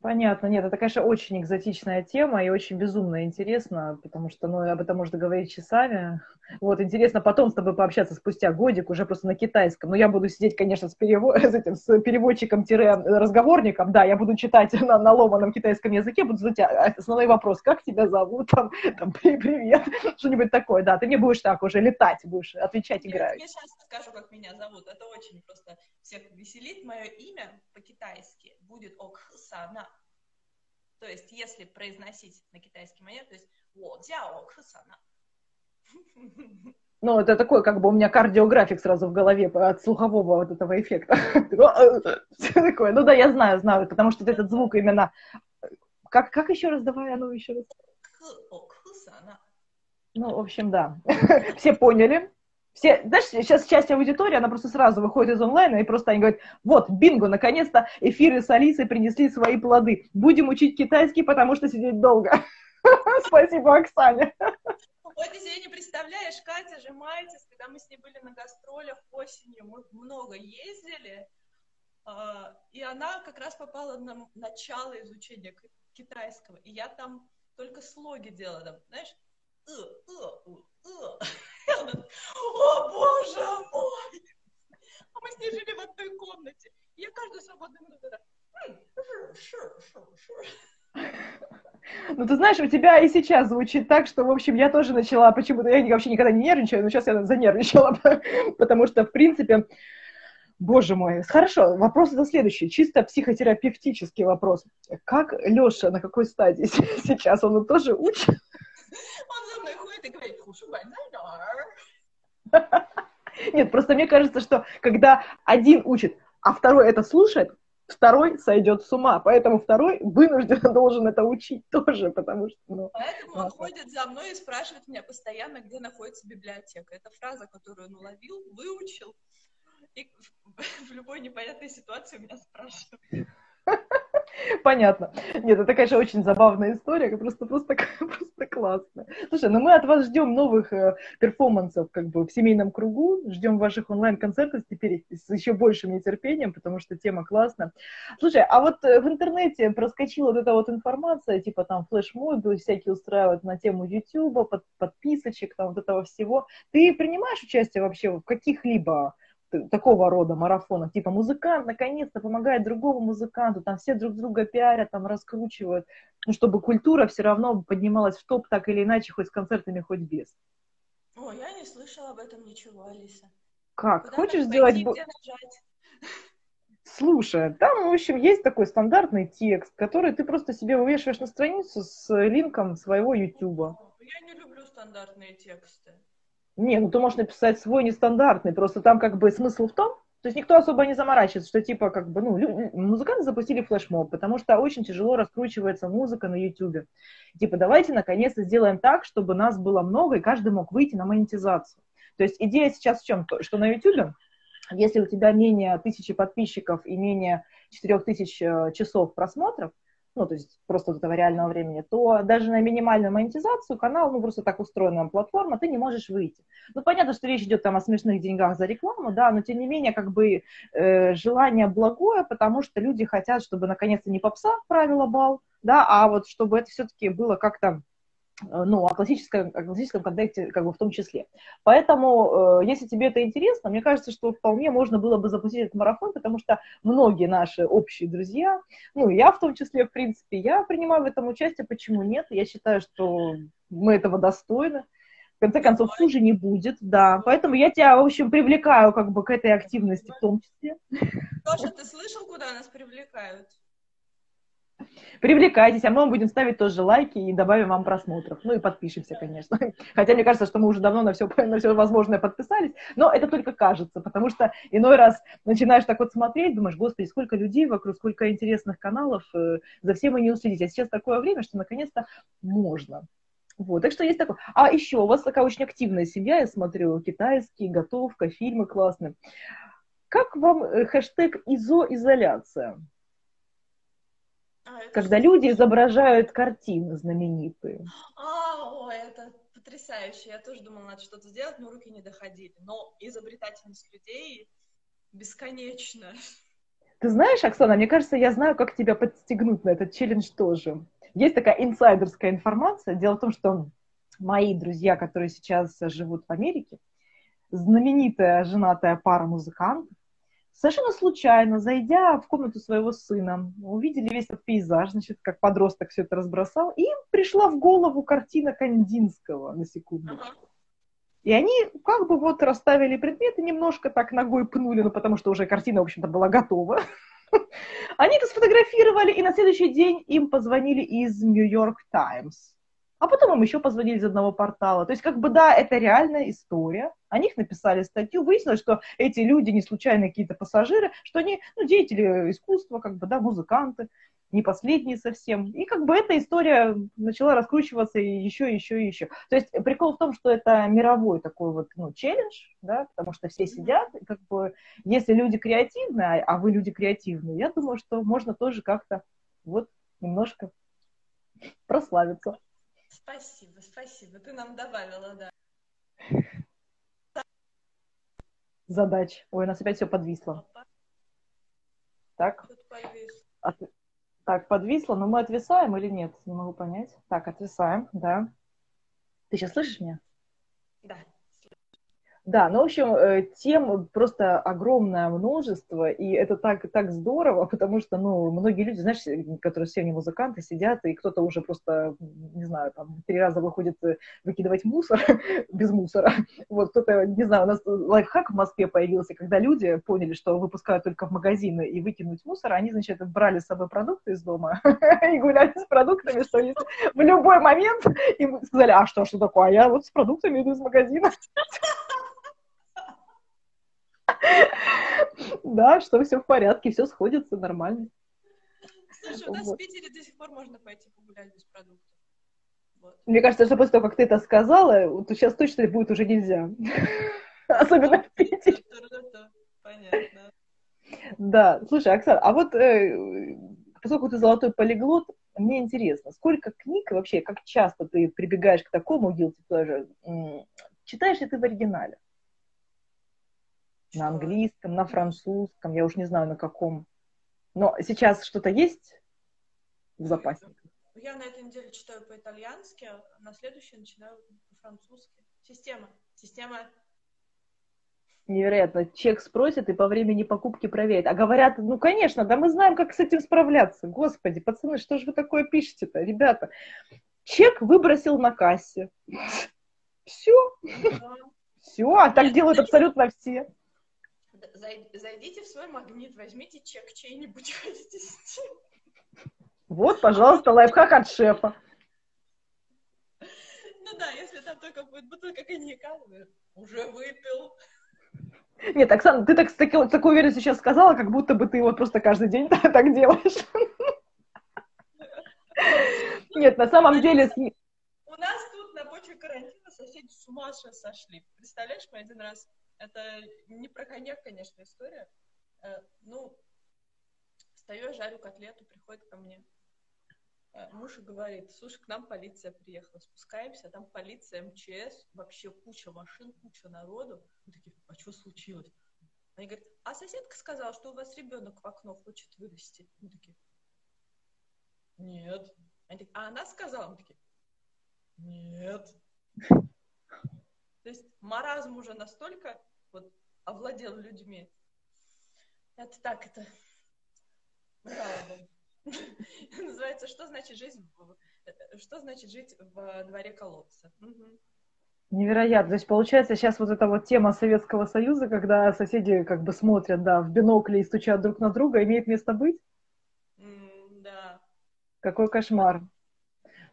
Понятно. Нет, это, конечно, очень экзотичная тема и очень безумно интересно, потому что, ну, об этом можно говорить часами. Вот, интересно потом с тобой пообщаться спустя годик уже просто на китайском. Но я буду сидеть, конечно, с, перево... с, этим, с переводчиком-разговорником, да, я буду читать на, на ломаном китайском языке, буду задать основной вопрос, как тебя зовут, там, там привет, что-нибудь такое, да. Ты мне будешь так уже летать, будешь отвечать, играть. Я сейчас скажу, как меня зовут. Это очень просто всех веселит. Мое имя по-китайски будет Оксана. То есть, если произносить на китайский манер, то есть «Во-дзя-о-кхэ-сана». Ну, это такой, как бы, у меня кардиографик сразу в голове от слухового вот этого эффекта. Все такое. Ну да, я знаю, знаю, потому что этот звук именно... Как, как еще раз? Давай, а ну еще раз. Ну, в общем, да. Все поняли. Все, знаешь, сейчас часть аудитории, она просто сразу выходит из онлайна, и просто они говорят: вот, бинго, наконец-то эфиры с Алисой принесли свои плоды. Будем учить китайский, потому что сидеть долго. Спасибо, Оксане. Ой, ты себе не представляешь, Катя Жемайтис, когда мы с ней были на гастролях осенью, мы много ездили, и она как раз попала на начало изучения китайского, и я там только слоги делала, знаешь, о, боже мой! А мы с ней жили в одной комнате. Я каждую свободную минуту так... Ну, ты знаешь, у тебя и сейчас звучит так, что, в общем, я тоже начала... Почему-то я вообще никогда не нервничаю, но сейчас я занервничала, потому что, в принципе... Боже мой, хорошо, вопрос это следующий, чисто психотерапевтический вопрос. Как Леша, на какой стадии сейчас? Он тоже учит? Он за мной ходит и говорит: нет, просто мне кажется, что когда один учит, а второй это слушает, второй сойдет с ума. Поэтому второй вынужден должен это учить тоже, потому что... Ну, поэтому он ходит за мной и спрашивает меня постоянно, где находится библиотека. Это фраза, которую он уловил, выучил, и в любой непонятной ситуации у меня спрашивают. Понятно. Нет, это, конечно, очень забавная история, просто, просто, просто классно. Слушай, ну мы от вас ждем новых э, перформансов, как бы, в семейном кругу, ждем ваших онлайн-концертов теперь с еще большим нетерпением, потому что тема классная. Слушай, а вот в интернете проскочила вот эта вот информация, типа там флешмобы всякие устраивают на тему Ютуба, под, подписочек, там вот этого всего. Ты принимаешь участие вообще в каких-либо такого рода марафонов, типа музыкант наконец-то помогает другому музыканту, там все друг друга пиарят, там раскручивают, ну, чтобы культура все равно поднималась в топ так или иначе, хоть с концертами, хоть без. О, я не слышала об этом ничего, Алиса. Как? Куда хочешь сделать... Слушай, там, в общем, есть такой стандартный текст, который ты просто себе вывешиваешь на страницу с линком своего Ютуба. Я не люблю стандартные тексты. Не, ну ты можешь написать свой нестандартный, просто там как бы смысл в том, то есть никто особо не заморачивается, что типа как бы, ну, музыканты запустили флешмоб, потому что очень тяжело раскручивается музыка на Ютубе. Типа давайте наконец-то сделаем так, чтобы нас было много и каждый мог выйти на монетизацию. То есть идея сейчас в чем? Что на Ютубе, если у тебя менее тысячи подписчиков и менее четырех тысяч часов просмотров, ну, то есть просто вот этого реального времени, то даже на минимальную монетизацию канал, ну, просто так устроена платформа, ты не можешь выйти. Ну, понятно, что речь идет там о смешных деньгах за рекламу, да, но, тем не менее, как бы э, желание благое, потому что люди хотят, чтобы, наконец-то, не попса правила бал, да, а вот чтобы это все-таки было как-то, ну, о классическом, о классическом контекте, как бы, в том числе. Поэтому, э, если тебе это интересно, мне кажется, что вполне можно было бы запустить этот марафон, потому что многие наши общие друзья, ну, я в том числе, в принципе, я принимаю в этом участие, почему нет? Я считаю, что мы этого достойны. В конце концов, хуже не будет, да. Поэтому я тебя, в общем, привлекаю, как бы, к этой активности в том числе. Леша, ты слышал, куда нас привлекают? Привлекайтесь, а мы вам будем ставить тоже лайки и добавим вам просмотров. Ну и подпишемся, конечно. Хотя мне кажется, что мы уже давно на все, на все возможное подписались, но это только кажется, потому что иной раз начинаешь так вот смотреть, думаешь: господи, сколько людей вокруг, сколько интересных каналов, за всем и не уследить. А сейчас такое время, что наконец-то можно. Вот, так что есть такое. А еще у вас такая очень активная семья, я смотрю, китайские, готовка, фильмы классные. Как вам хэштег «изоизоляция»? А, когда люди это... изображают картины знаменитые. А, о, это потрясающе. Я тоже думала, надо что-то сделать, но руки не доходили. Но изобретательность людей бесконечна. Ты знаешь, Оксана, мне кажется, я знаю, как тебя подстегнуть на этот челлендж тоже. Есть такая инсайдерская информация. Дело в том, что мои друзья, которые сейчас живут в Америке, знаменитая женатая пара музыкантов, совершенно случайно, зайдя в комнату своего сына, увидели весь этот пейзаж, значит, как подросток все это разбросал, и им пришла в голову картина Кандинского, на секунду. И они как бы вот расставили предметы, немножко так ногой пнули, ну, потому что уже картина, в общем-то, была готова. Они это сфотографировали, и на следующий день им позвонили из Нью-Йорк Таймс. А потом им еще позвонили из одного портала. То есть, как бы, да, это реальная история. О них написали статью. Выяснилось, что эти люди не случайно какие-то пассажиры, что они, ну, деятели искусства, как бы, да, музыканты, не последние совсем. И, как бы, эта история начала раскручиваться и еще, еще, еще. То есть, прикол в том, что это мировой такой вот, ну, челлендж, да, потому что все сидят, и, как бы, если люди креативные, а вы люди креативные, я думаю, что можно тоже как-то вот немножко прославиться. Спасибо, спасибо. Ты нам добавила, да. Задач. Ой, у нас опять все подвисло. Так. От... Так, подвисло, но мы отвисаем или нет? Не могу понять. Так, отвисаем, да. Ты сейчас слышишь меня? Да. Да, ну, в общем, тем просто огромное множество, и это так, так здорово, потому что, ну, многие люди, знаешь, которые все не музыканты, сидят, и кто-то уже просто, не знаю, там, три раза выходит выкидывать мусор, без мусора. Вот, кто-то, не знаю, у нас лайфхак в Москве появился, когда люди поняли, что выпускают только в магазины и выкинуть мусор, они, значит, брали с собой продукты из дома и гуляли с продуктами, что они в любой момент им сказали, а что, что такое, а я вот с продуктами иду из магазина. Да, что все в порядке, все сходится нормально. Слушай, у нас вот в Питере до сих пор можно пойти погулять без продуктов. Вот. Мне кажется, что после того, как ты это сказала, вот сейчас точно будет уже нельзя. Особенно в Питере. Понятно. Да, слушай, Оксана, а вот э, поскольку ты золотой полиглот, мне интересно, сколько книг вообще, как часто ты прибегаешь к такому guilty pleasure? Читаешь ли ты в оригинале? На английском, на французском, я уж не знаю, на каком. Но сейчас что-то есть в запасе? Я на этой неделе читаю по-итальянски, а на следующей начинаю по-французски. Система. Система. Невероятно. Чек спросит и по времени покупки проверит. А говорят, ну, конечно, да мы знаем, как с этим справляться. Господи, пацаны, что же вы такое пишете-то, ребята? Чек выбросил на кассе. Все. Все, а так делают абсолютно все. Зайдите в свой магнит, возьмите чек чей-нибудь, ходите с ним. Вот, пожалуйста, лайфхак от шефа. Ну да, если там только будет бутылка коньяка, уже выпил. Нет, Оксана, ты так, так, так уверенно сейчас сказала, как будто бы ты его просто каждый день так делаешь. Нет, на самом деле... У нас тут на почве карантина соседи с ума сошли. Представляешь, мы один раз... Это не про коньяк, конечно, история. Ну, встаю, жарю котлету, приходит ко мне. Муж говорит, слушай, к нам полиция приехала. Спускаемся, там полиция, эм че эс, вообще куча машин, куча народу. Мы такие, а что случилось? Они говорят, а соседка сказала, что у вас ребенок в окно хочет вылезти. Мы такие, нет. Они такие, а она сказала? Мы такие, нет. То есть маразм уже настолько вот овладел людьми. Это так, это... Называется, что значит жить в дворе колодца. Невероятно. То есть, получается, сейчас вот эта вот тема Советского Союза, когда соседи как бы смотрят, да, в бинокле и стучат друг на друга, имеет место быть? Да. Какой кошмар.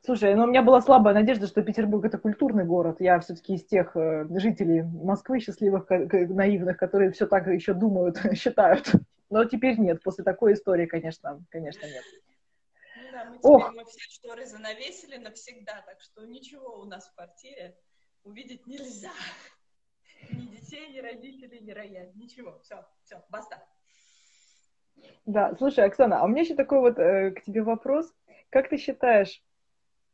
Слушай, ну у меня была слабая надежда, что Петербург — это культурный город. Я все-таки из тех э, жителей Москвы счастливых, наивных, которые все так еще думают, считают. Но теперь нет. После такой истории, конечно, конечно нет. Ну да, мы, Ох. мы все шторы занавесили навсегда, так что ничего у нас в квартире увидеть нельзя. Ни детей, ни родителей, ни рояль. Ничего. Все, все, баста. Да, слушай, Оксана, а у меня еще такой вот э, к тебе вопрос. Как ты считаешь,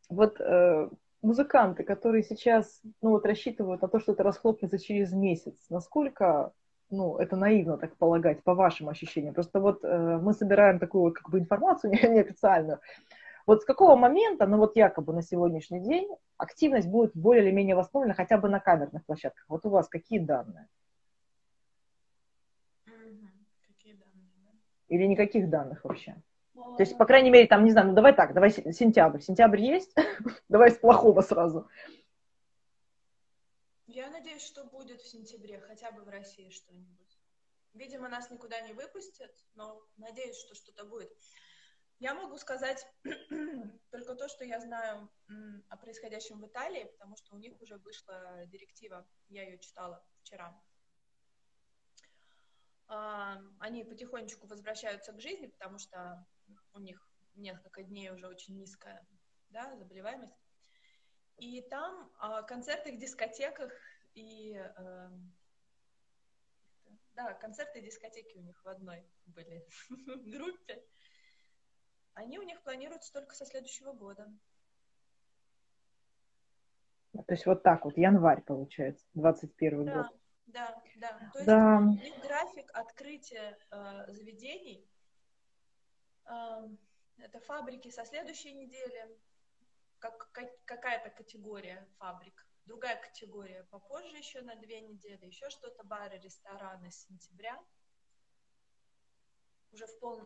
вот э, музыканты, которые сейчас, ну, вот рассчитывают на то, что это расхлопнется через месяц, насколько ну, это наивно так полагать, по вашим ощущениям. Просто вот э, мы собираем такую вот как бы информацию неофициальную. Вот с какого момента, ну вот якобы на сегодняшний день, активность будет более или менее восстановлена хотя бы на камерных площадках? Вот у вас какие данные? Угу. Какие данные, да? Или никаких данных вообще? О, то есть, по крайней мере, там, не знаю, ну давай так, давай сентябрь. Сентябрь есть? Давай с плохого сразу. Я надеюсь, что будет в сентябре, хотя бы в России что-нибудь. Видимо, нас никуда не выпустят, но надеюсь, что что-то будет. Я могу сказать только то, что я знаю о происходящем в Италии, потому что у них уже вышла директива, я ее читала вчера. Они потихонечку возвращаются к жизни, потому что у них несколько дней уже очень низкая, да, заболеваемость. И там о концертах, дискотеках и... Э, да, концерты и дискотеки у них в одной были группе. Они у них планируются только со следующего года. То есть вот так вот, январь, получается, двадцать первый да, год. Да, да. То есть да. У них график открытия э, заведений. Э, это фабрики со следующей недели. Как, как, какая-то категория фабрик, другая категория попозже еще на две недели, еще что-то, бары, рестораны с сентября. Уже в, пол,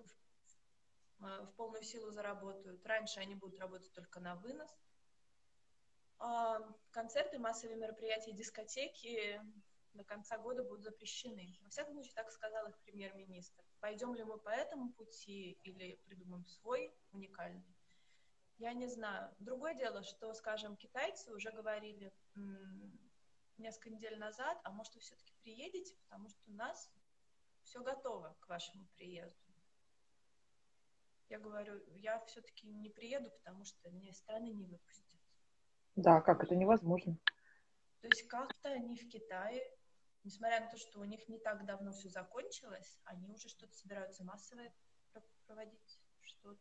в, в полную силу заработают. Раньше они будут работать только на вынос. А концерты, массовые мероприятия, дискотеки до конца года будут запрещены. Во всяком случае, так сказал их премьер-министр. Пойдем ли мы по этому пути или придумаем свой уникальный? Я не знаю. Другое дело, что, скажем, китайцы уже говорили м- несколько недель назад, а может, вы все-таки приедете, потому что у нас все готово к вашему приезду. Я говорю, я все-таки не приеду, потому что меня из страны не выпустят. Да, как это невозможно. То есть как-то они в Китае, несмотря на то, что у них не так давно все закончилось, они уже что-то собираются массовое проводить, что-то.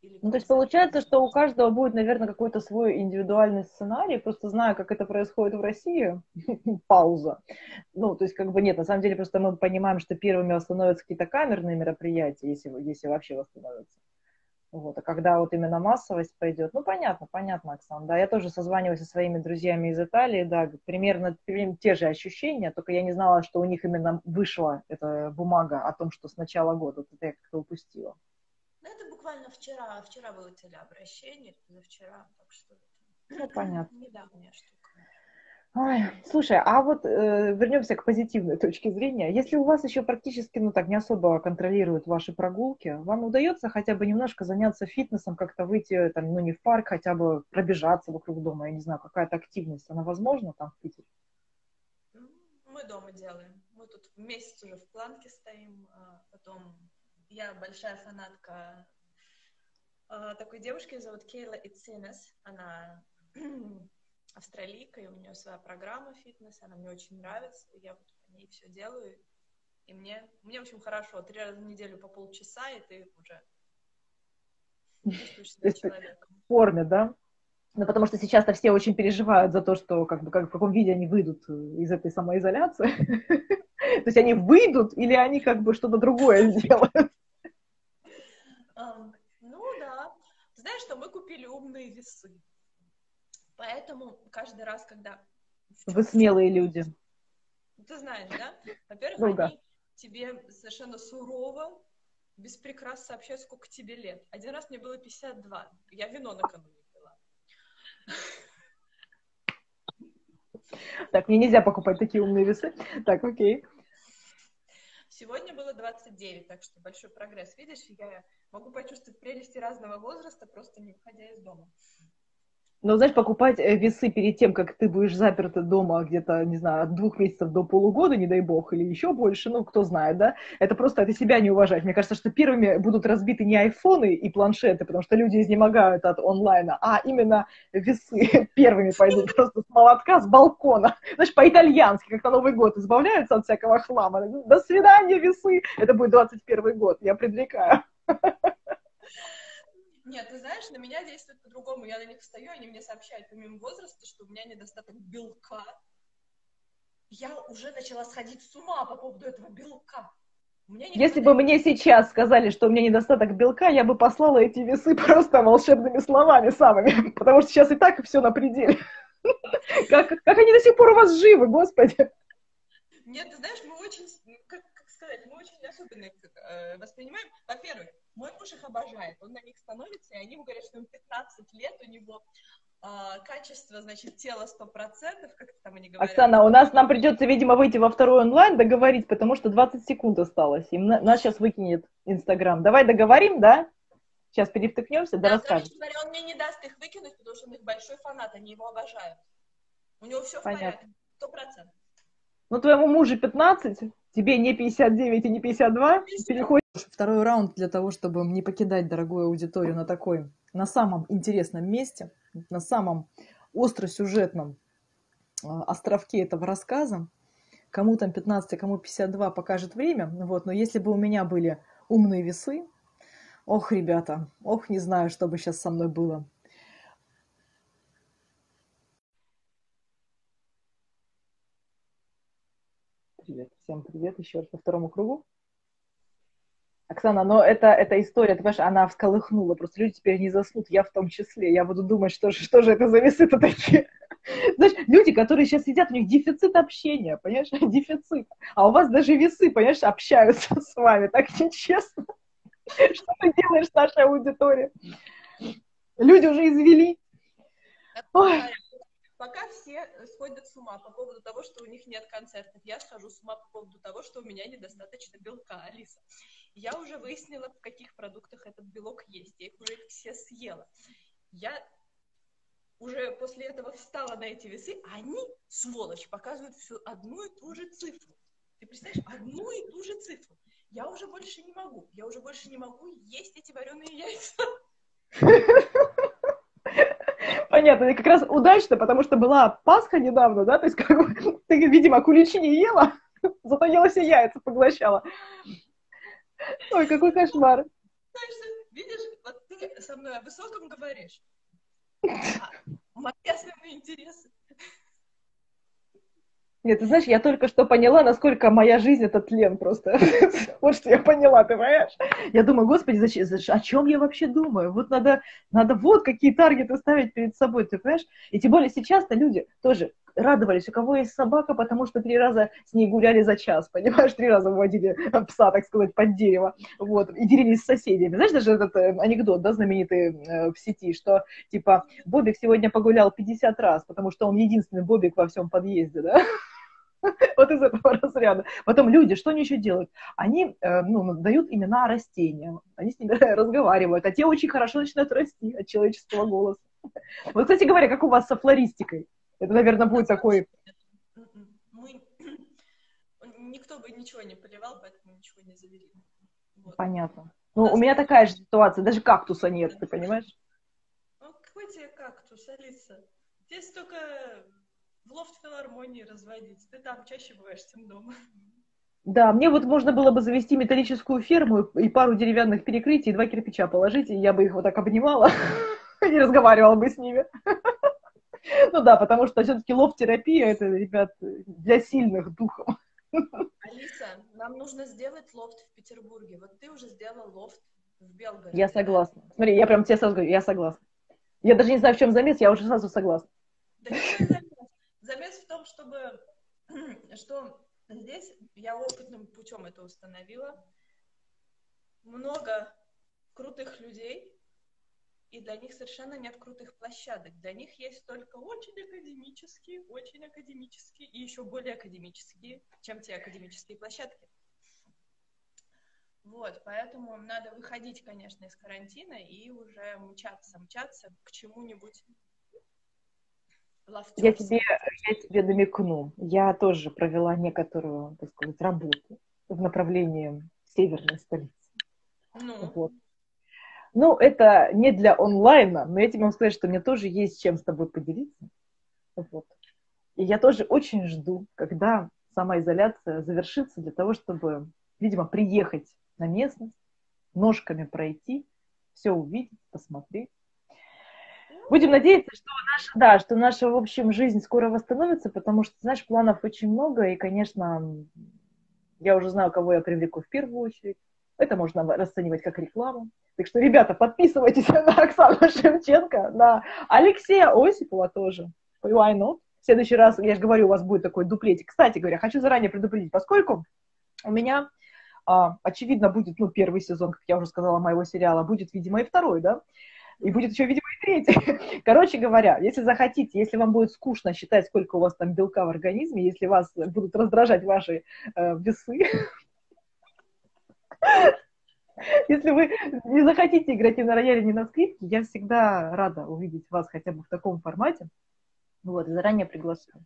Ну, то есть получается, что у каждого будет, наверное, какой-то свой индивидуальный сценарий, просто знаю, как это происходит в России, пауза. Ну, то есть как бы нет, на самом деле просто мы понимаем, что первыми восстановятся какие-то камерные мероприятия, если, если вообще восстановятся. Вот, а когда вот именно массовость пойдет, ну, понятно, понятно, Оксана, да, я тоже созваниваюсь со своими друзьями из Италии, да, примерно, примерно те же ощущения, только я не знала, что у них именно вышла эта бумага о том, что с начала года, вот это я как-то упустила. Буквально вчера, вчера вылетели обращение, позавчера, так что ну, понятно. Недавняя штука. Ой, слушай, а вот э, вернемся к позитивной точке зрения. Если у вас еще практически, ну так, не особо контролируют ваши прогулки, вам удается хотя бы немножко заняться фитнесом, как-то выйти, там, ну не в парк, хотя бы пробежаться вокруг дома, я не знаю, какая-то активность, она возможна там в Питере? Мы дома делаем. Мы тут месяц уже в планке стоим, а потом я большая фанатка такой девушки, зовут Кейла Ицинес, она австралийка, и у нее своя программа фитнес, она мне очень нравится, я вот по ней все делаю, и мне, мне в общем, хорошо, три раза в неделю по полчаса, и ты уже чувствуешь себя человеком. В форме, да? Ну, потому что сейчас-то все очень переживают за то, что как бы, как, в каком виде они выйдут из этой самоизоляции. То есть они выйдут, или они как бы что-то другое сделают? Знаешь, что мы купили умные весы. Поэтому каждый раз, когда... Вы смелые люди. Ты знаешь, да? Во-первых, ну, они да. тебе совершенно сурово, без прикрас сообщают, сколько тебе лет. Один раз мне было пятьдесят два. Я вино накануне пила. Так, мне нельзя покупать такие умные весы. Так, окей. Сегодня было двадцать девять, так что большой прогресс. Видишь, я могу почувствовать прелести разного возраста, просто не выходя из дома. Ну, знаешь, покупать весы перед тем, как ты будешь заперта дома где-то, не знаю, от двух месяцев до полугода, не дай бог, или еще больше, ну, кто знает, да? Это просто это себя не уважать. Мне кажется, что первыми будут разбиты не айфоны и планшеты, потому что люди изнемогают от онлайна, а именно весы первыми пойдут просто с молотка, с балкона. Знаешь, по-итальянски, как на Новый год, избавляются от всякого хлама. До свидания, весы! Это будет двадцать первый год, я предрекаю. Нет, ты знаешь, на меня действует по-другому. Я на них встаю, они мне сообщают помимо возраста, что у меня недостаток белка. я уже начала сходить с ума по поводу этого белка. Мне Если бы мне сейчас сказали, что у меня недостаток белка, я бы послала эти весы просто волшебными словами самыми, потому что сейчас и так все на пределе. Как, как они до сих пор у вас живы, господи! Нет, ты знаешь, мы очень, как, как сказать, мы очень особенно их э, воспринимаем. Во-первых, мой муж их обожает, он на них становится, и они ему говорят, что им пятнадцать лет, у него э, качество, значит, тела сто процентов, как там они говорят. Оксана, у нас нам придется, видимо, выйти во второй онлайн, договорить, потому что двадцать секунд осталось, и на, нас сейчас выкинет Инстаграм. Давай договорим, да? Сейчас перевтыкнемся, да, да расскажем. Короче говоря, он мне не даст их выкинуть, потому что он их большой фанат, они его обожают. У него все Понятно. В порядке, сто процентов. Ну, твоему мужу пятнадцать, тебе не пятьдесят девять и не пятьдесят два. Переходишь второй раунд для того, чтобы не покидать дорогую аудиторию на такой, на самом интересном месте, на самом остросюжетном островке этого рассказа. Кому там пятнадцать, кому пятьдесят два покажет время. Вот. Но если бы у меня были умные весы, ох, ребята, ох, не знаю, что бы сейчас со мной было. Привет. Всем привет еще раз по второму кругу. Оксана, но это, эта история, ты понимаешь, она всколыхнула, просто люди теперь не заснут, я в том числе, я буду думать, что, что же это за весы-то такие. Знаешь, люди, которые сейчас сидят, у них дефицит общения, понимаешь, дефицит, а у вас даже весы, понимаешь, общаются с вами, так нечестно. Что ты делаешь с нашей аудиторией? Люди уже извели. Ой. Пока все сходят с ума по поводу того, что у них нет концертов. Я схожу с ума по поводу того, что у меня недостаточно белка, Алиса. Я уже выяснила, в каких продуктах этот белок есть. Я их уже все съела. Я уже после этого встала на эти весы, а они, сволочь, показывают всю одну и ту же цифру. Ты представляешь, одну и ту же цифру. Я уже больше не могу. Я уже больше не могу есть эти вареные яйца. Понятно, и как раз удачно, потому что была Пасха недавно, да, то есть, как бы, ты, видимо, куличи не ела, зато ела все яйца, поглощала. Ой, какой кошмар. Знаешь, видишь, вот ты со мной о высоком говоришь. А мои основные интересы. Нет, ты знаешь, я только что поняла, насколько моя жизнь — это тлен просто. Вот что я поняла, ты понимаешь? Я думаю, господи, зачем, о чем я вообще думаю? Вот надо, надо вот какие таргеты ставить перед собой, ты понимаешь? И тем более сейчас-то люди тоже радовались, у кого есть собака, потому что три раза с ней гуляли за час, понимаешь? Три раза вводили пса, так сказать, под дерево, вот, и делились с соседями. Знаешь, даже этот анекдот, да, знаменитый в сети, что, типа, Бобик сегодня погулял пятьдесят раз, потому что он единственный Бобик во всем подъезде, да? Вот из этого разряда. Потом люди, что они еще делают? Они э, ну, дают имена растениям, они с ними разговаривают, а те очень хорошо начинают расти от человеческого голоса. Вот, кстати говоря, как у вас со флористикой? Это, наверное, будет такой... Мы... Никто бы ничего не поливал, поэтому ничего не завели. Вот. Понятно. Ну, у, у меня такая же ситуация, даже кактуса нет, ты понимаешь? Ну, какой тебе кактус, Алиса? Здесь только... в Лофтфилармонии разводить. Ты там чаще бываешь, чем дома. Да, мне вот можно было бы завести металлическую ферму и пару деревянных перекрытий, и два кирпича положить, и я бы их вот так обнимала и разговаривала бы с ними. Ну да, потому что все-таки лофт-терапия — это, ребят, для сильных духом. Алиса, нам нужно сделать лофт в Петербурге. Вот ты уже сделала лофт в Белгороде. Я согласна. Смотри, я прям тебе сразу говорю, я согласна. Я даже не знаю, в чем замес, я уже сразу согласна. Замес в том, чтобы, что здесь я опытным путем это установила. Много крутых людей, и для них совершенно нет крутых площадок. Для них есть только очень академические, очень академические и еще более академические, чем те академические площадки. Вот, поэтому надо выходить, конечно, из карантина и уже мчаться, мчаться к чему-нибудь. Я тебе, я тебе намекну. Я тоже провела некоторую, так сказать, работу в направлении северной столицы. Ну. Вот. Ну, это не для онлайна, но я тебе могу сказать, что мне тоже есть чем с тобой поделиться. Вот. И я тоже очень жду, когда самоизоляция завершится, для того, чтобы, видимо, приехать на местность, ножками пройти, все увидеть, посмотреть. Будем надеяться, что наша, да, что наша, в общем, жизнь скоро восстановится, потому что, знаешь, планов очень много, и, конечно, я уже знаю, кого я привлеку в первую очередь. Это можно расценивать как рекламу. Так что, ребята, подписывайтесь на Оксану Шевченко, на Алексея Осипова тоже. Why not? В следующий раз, я же говорю, у вас будет такой дуплетик. Кстати говоря, хочу заранее предупредить, поскольку у меня, а, очевидно, будет, ну, первый сезон, как я уже сказала, моего сериала, будет, видимо, и второй, да? И будет еще, видимо, и третий. Короче говоря, если захотите, если вам будет скучно считать, сколько у вас там белка в организме, если вас будут раздражать ваши э, весы, если вы не захотите играть и на рояле, ни на скрипке, я всегда рада увидеть вас хотя бы в таком формате. Вот, заранее приглашаю.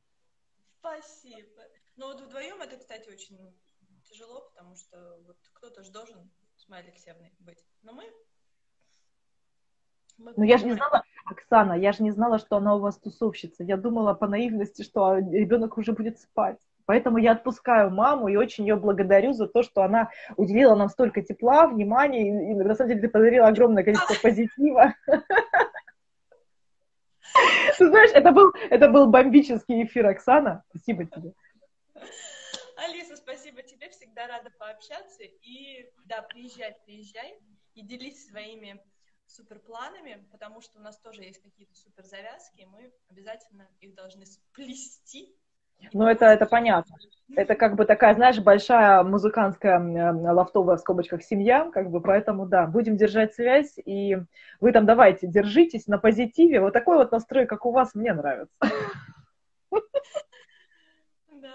Спасибо. Ну вот вдвоем это, кстати, очень тяжело, потому что вот кто-то же должен с Майей Алексеевной быть. Но мы... Ну, я же не знала, Оксана, я же не знала, что она у вас тусовщица. Я думала по наивности, что ребенок уже будет спать. Поэтому я отпускаю маму и очень ее благодарю за то, что она уделила нам столько тепла, внимания и, и на самом деле, ты подарила огромное количество позитива. Ты знаешь, это был, это был бомбический эфир, Оксана. Спасибо тебе. Алиса, спасибо тебе. Всегда рада пообщаться. И, да, приезжай, приезжай и делись своими суперпланами, потому что у нас тоже есть какие-то суперзавязки, и мы обязательно их должны сплести. Ну, это, это понятно. Это как бы такая, знаешь, большая музыкантская лофтовая в скобочках семья, как бы, поэтому, да, будем держать связь, и вы там давайте, держитесь на позитиве. Вот такой вот настрой, как у вас, мне нравится. Да,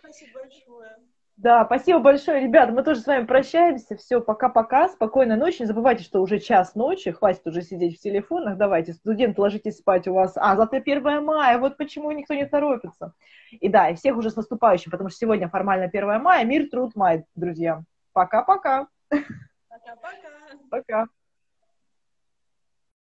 спасибо большое. Да, спасибо большое, ребят. Мы тоже с вами прощаемся. Все, пока-пока. Спокойной ночи. Не забывайте, что уже час ночи. Хватит уже сидеть в телефонах. Давайте, студенты, ложитесь спать у вас. А, завтра первое мая. Вот почему никто не торопится. И да, и всех уже с наступающим, потому что сегодня формально первое мая. Мир, труд, май, друзья. Пока-пока.